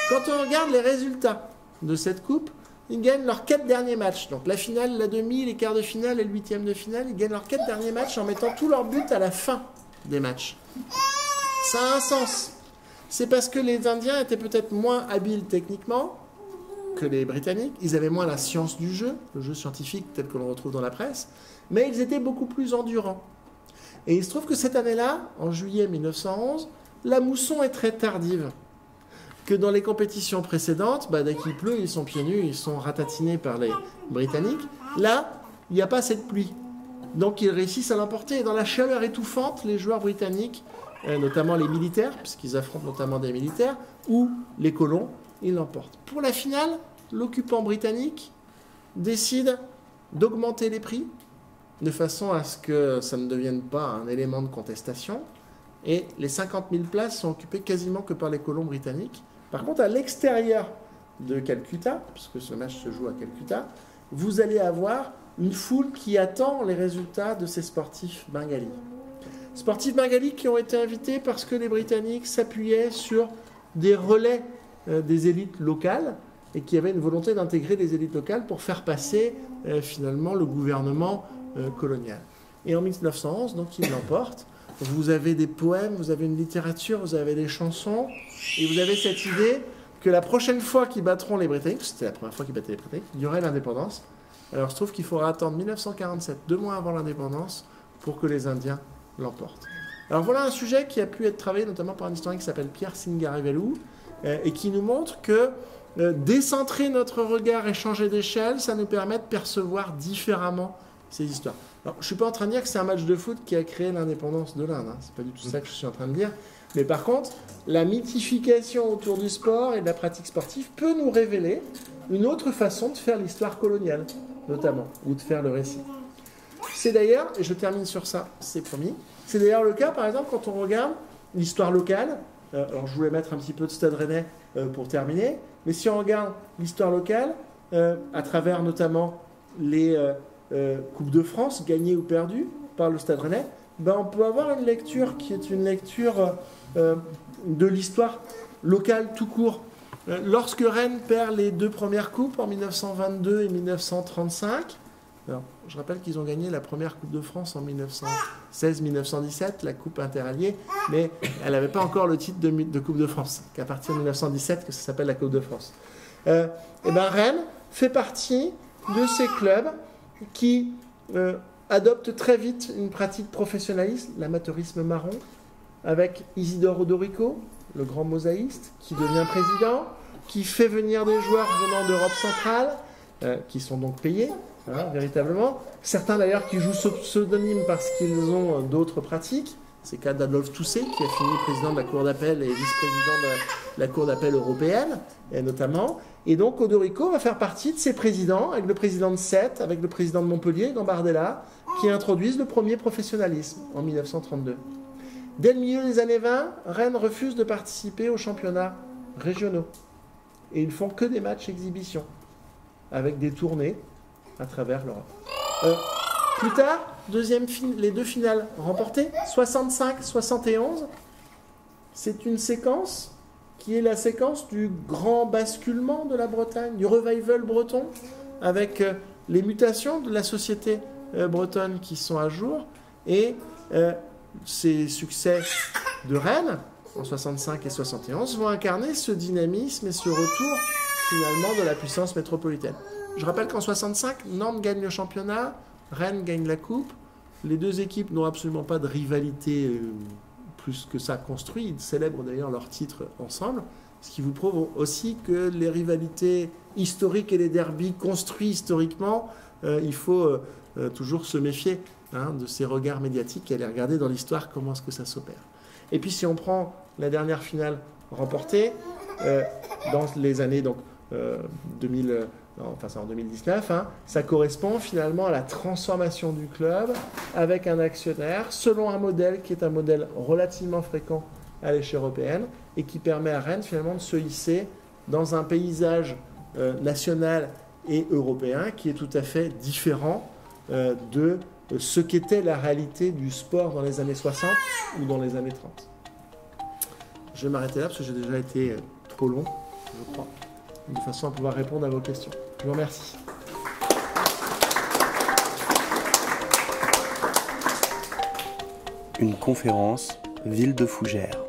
Quand on regarde les résultats de cette coupe, ils gagnent leurs quatre derniers matchs. Donc la finale, la demi, les quarts de finale et le huitième de finale, ils gagnent leurs quatre derniers matchs en mettant tous leurs buts à la fin des matchs. Ça a un sens. C'est parce que les Indiens étaient peut-être moins habiles techniquement que les Britanniques. Ils avaient moins la science du jeu, le jeu scientifique tel que l'on retrouve dans la presse, mais ils étaient beaucoup plus endurants. Et il se trouve que cette année-là, en juillet mille neuf cent onze, la mousson est très tardive. Que dans les compétitions précédentes, bah, dès qu'il pleut, ils sont pieds nus, ils sont ratatinés par les Britanniques. Là, il n'y a pas cette pluie. Donc ils réussissent à l'emporter. Et dans la chaleur étouffante, les joueurs britanniques, notamment les militaires, puisqu'ils affrontent notamment des militaires, ou les colons, ils l'emportent. Pour la finale, l'occupant britannique décide d'augmenter les prix, de façon à ce que ça ne devienne pas un élément de contestation. Et les cinquante mille places sont occupées quasiment que par les colons britanniques. Par contre, à l'extérieur de Calcutta, puisque ce match se joue à Calcutta, vous allez avoir une foule qui attend les résultats de ces sportifs bengalis. Sportifs bengalis qui ont été invités parce que les Britanniques s'appuyaient sur des relais euh, des élites locales et qui avaient une volonté d'intégrer des élites locales pour faire passer euh, finalement le gouvernement euh, colonial. Et en mille neuf cent onze, donc, ils l'emportent. Vous avez des poèmes, vous avez une littérature, vous avez des chansons, et vous avez cette idée que la prochaine fois qu'ils battront les Britanniques, c'était la première fois qu'ils battaient les Britanniques, il y aurait l'indépendance. Alors il se trouve qu'il faudra attendre mille neuf cent quarante-sept, deux mois avant l'indépendance, pour que les Indiens l'emportent. Alors voilà un sujet qui a pu être travaillé notamment par un historien qui s'appelle Pierre Singarivellou, et qui nous montre que décentrer notre regard et changer d'échelle, ça nous permet de percevoir différemment ces histoires. Alors, je ne suis pas en train de dire que c'est un match de foot qui a créé l'indépendance de l'Inde, hein. C'est pas du tout ça que je suis en train de dire. Mais par contre, la mythification autour du sport et de la pratique sportive peut nous révéler une autre façon de faire l'histoire coloniale, notamment, ou de faire le récit. C'est d'ailleurs, et je termine sur ça, c'est promis, c'est d'ailleurs le cas, par exemple, quand on regarde l'histoire locale. Euh, alors, je voulais mettre un petit peu de Stade Rennais euh, pour terminer. Mais si on regarde l'histoire locale, euh, à travers notamment les... Euh, Euh, Coupe de France, gagnée ou perdue par le Stade Rennais, ben on peut avoir une lecture qui est une lecture euh, de l'histoire locale tout court. Euh, lorsque Rennes perd les deux premières coupes en mille neuf cent vingt-deux et mille neuf cent trente-cinq, alors, je rappelle qu'ils ont gagné la première Coupe de France en mille neuf cent seize mille neuf cent dix-sept, la Coupe Interalliée, mais elle n'avait pas encore le titre de, de Coupe de France, qu'à partir de mille neuf cent dix-sept que ça s'appelle la Coupe de France. Euh, et ben Rennes fait partie de ces clubs qui euh, adopte très vite une pratique professionnaliste, l'amateurisme marron, avec Isidore Odorico, le grand mosaïste, qui devient président, qui fait venir des joueurs venant d'Europe centrale, euh, qui sont donc payés, hein, véritablement. Certains d'ailleurs qui jouent sous pseudonyme parce qu'ils ont euh, d'autres pratiques. C'est le cas d'Adolphe Toussé, qui a fini président de la Cour d'appel et vice-président de la Cour d'appel européenne, et notamment. Et donc, Odorico va faire partie de ses présidents, avec le président de Sète, avec le président de Montpellier, Gambardella, qui introduisent le premier professionnalisme en mille neuf cent trente-deux. Dès le milieu des années vingt, Rennes refuse de participer aux championnats régionaux. Et ils ne font que des matchs exhibition, avec des tournées à travers l'Europe. Euh, plus tard, Deuxième les deux finales remportées, soixante-cinq soixante et onze, c'est une séquence qui est la séquence du grand basculement de la Bretagne, du revival breton, avec euh, les mutations de la société euh, bretonne qui sont à jour, et euh, ces succès de Rennes, en soixante-cinq et soixante et onze, vont incarner ce dynamisme et ce retour, finalement, de la puissance métropolitaine. Je rappelle qu'en soixante-cinq, Nantes gagne le championnat, Rennes gagne la coupe. Les deux équipes n'ont absolument pas de rivalité euh, plus que ça construit. Ils célèbrent d'ailleurs leur titre ensemble, ce qui vous prouve aussi que les rivalités historiques et les derbys construits historiquement, euh, il faut euh, euh, toujours se méfier hein, de ces regards médiatiques et aller regarder dans l'histoire comment est-ce que ça s'opère. Et puis si on prend la dernière finale remportée, euh, dans les années donc, euh, deux mille, non, enfin c'est en deux mille dix-neuf, hein, ça correspond finalement à la transformation du club avec un actionnaire selon un modèle qui est un modèle relativement fréquent à l'échelle européenne et qui permet à Rennes finalement de se hisser dans un paysage euh, national et européen qui est tout à fait différent euh, de ce qu'était la réalité du sport dans les années soixante ou dans les années trente. Je vais m'arrêter là parce que j'ai déjà été trop long, je crois, de façon à pouvoir répondre à vos questions. Je vous remercie. Une conférence, Ville de Fougères.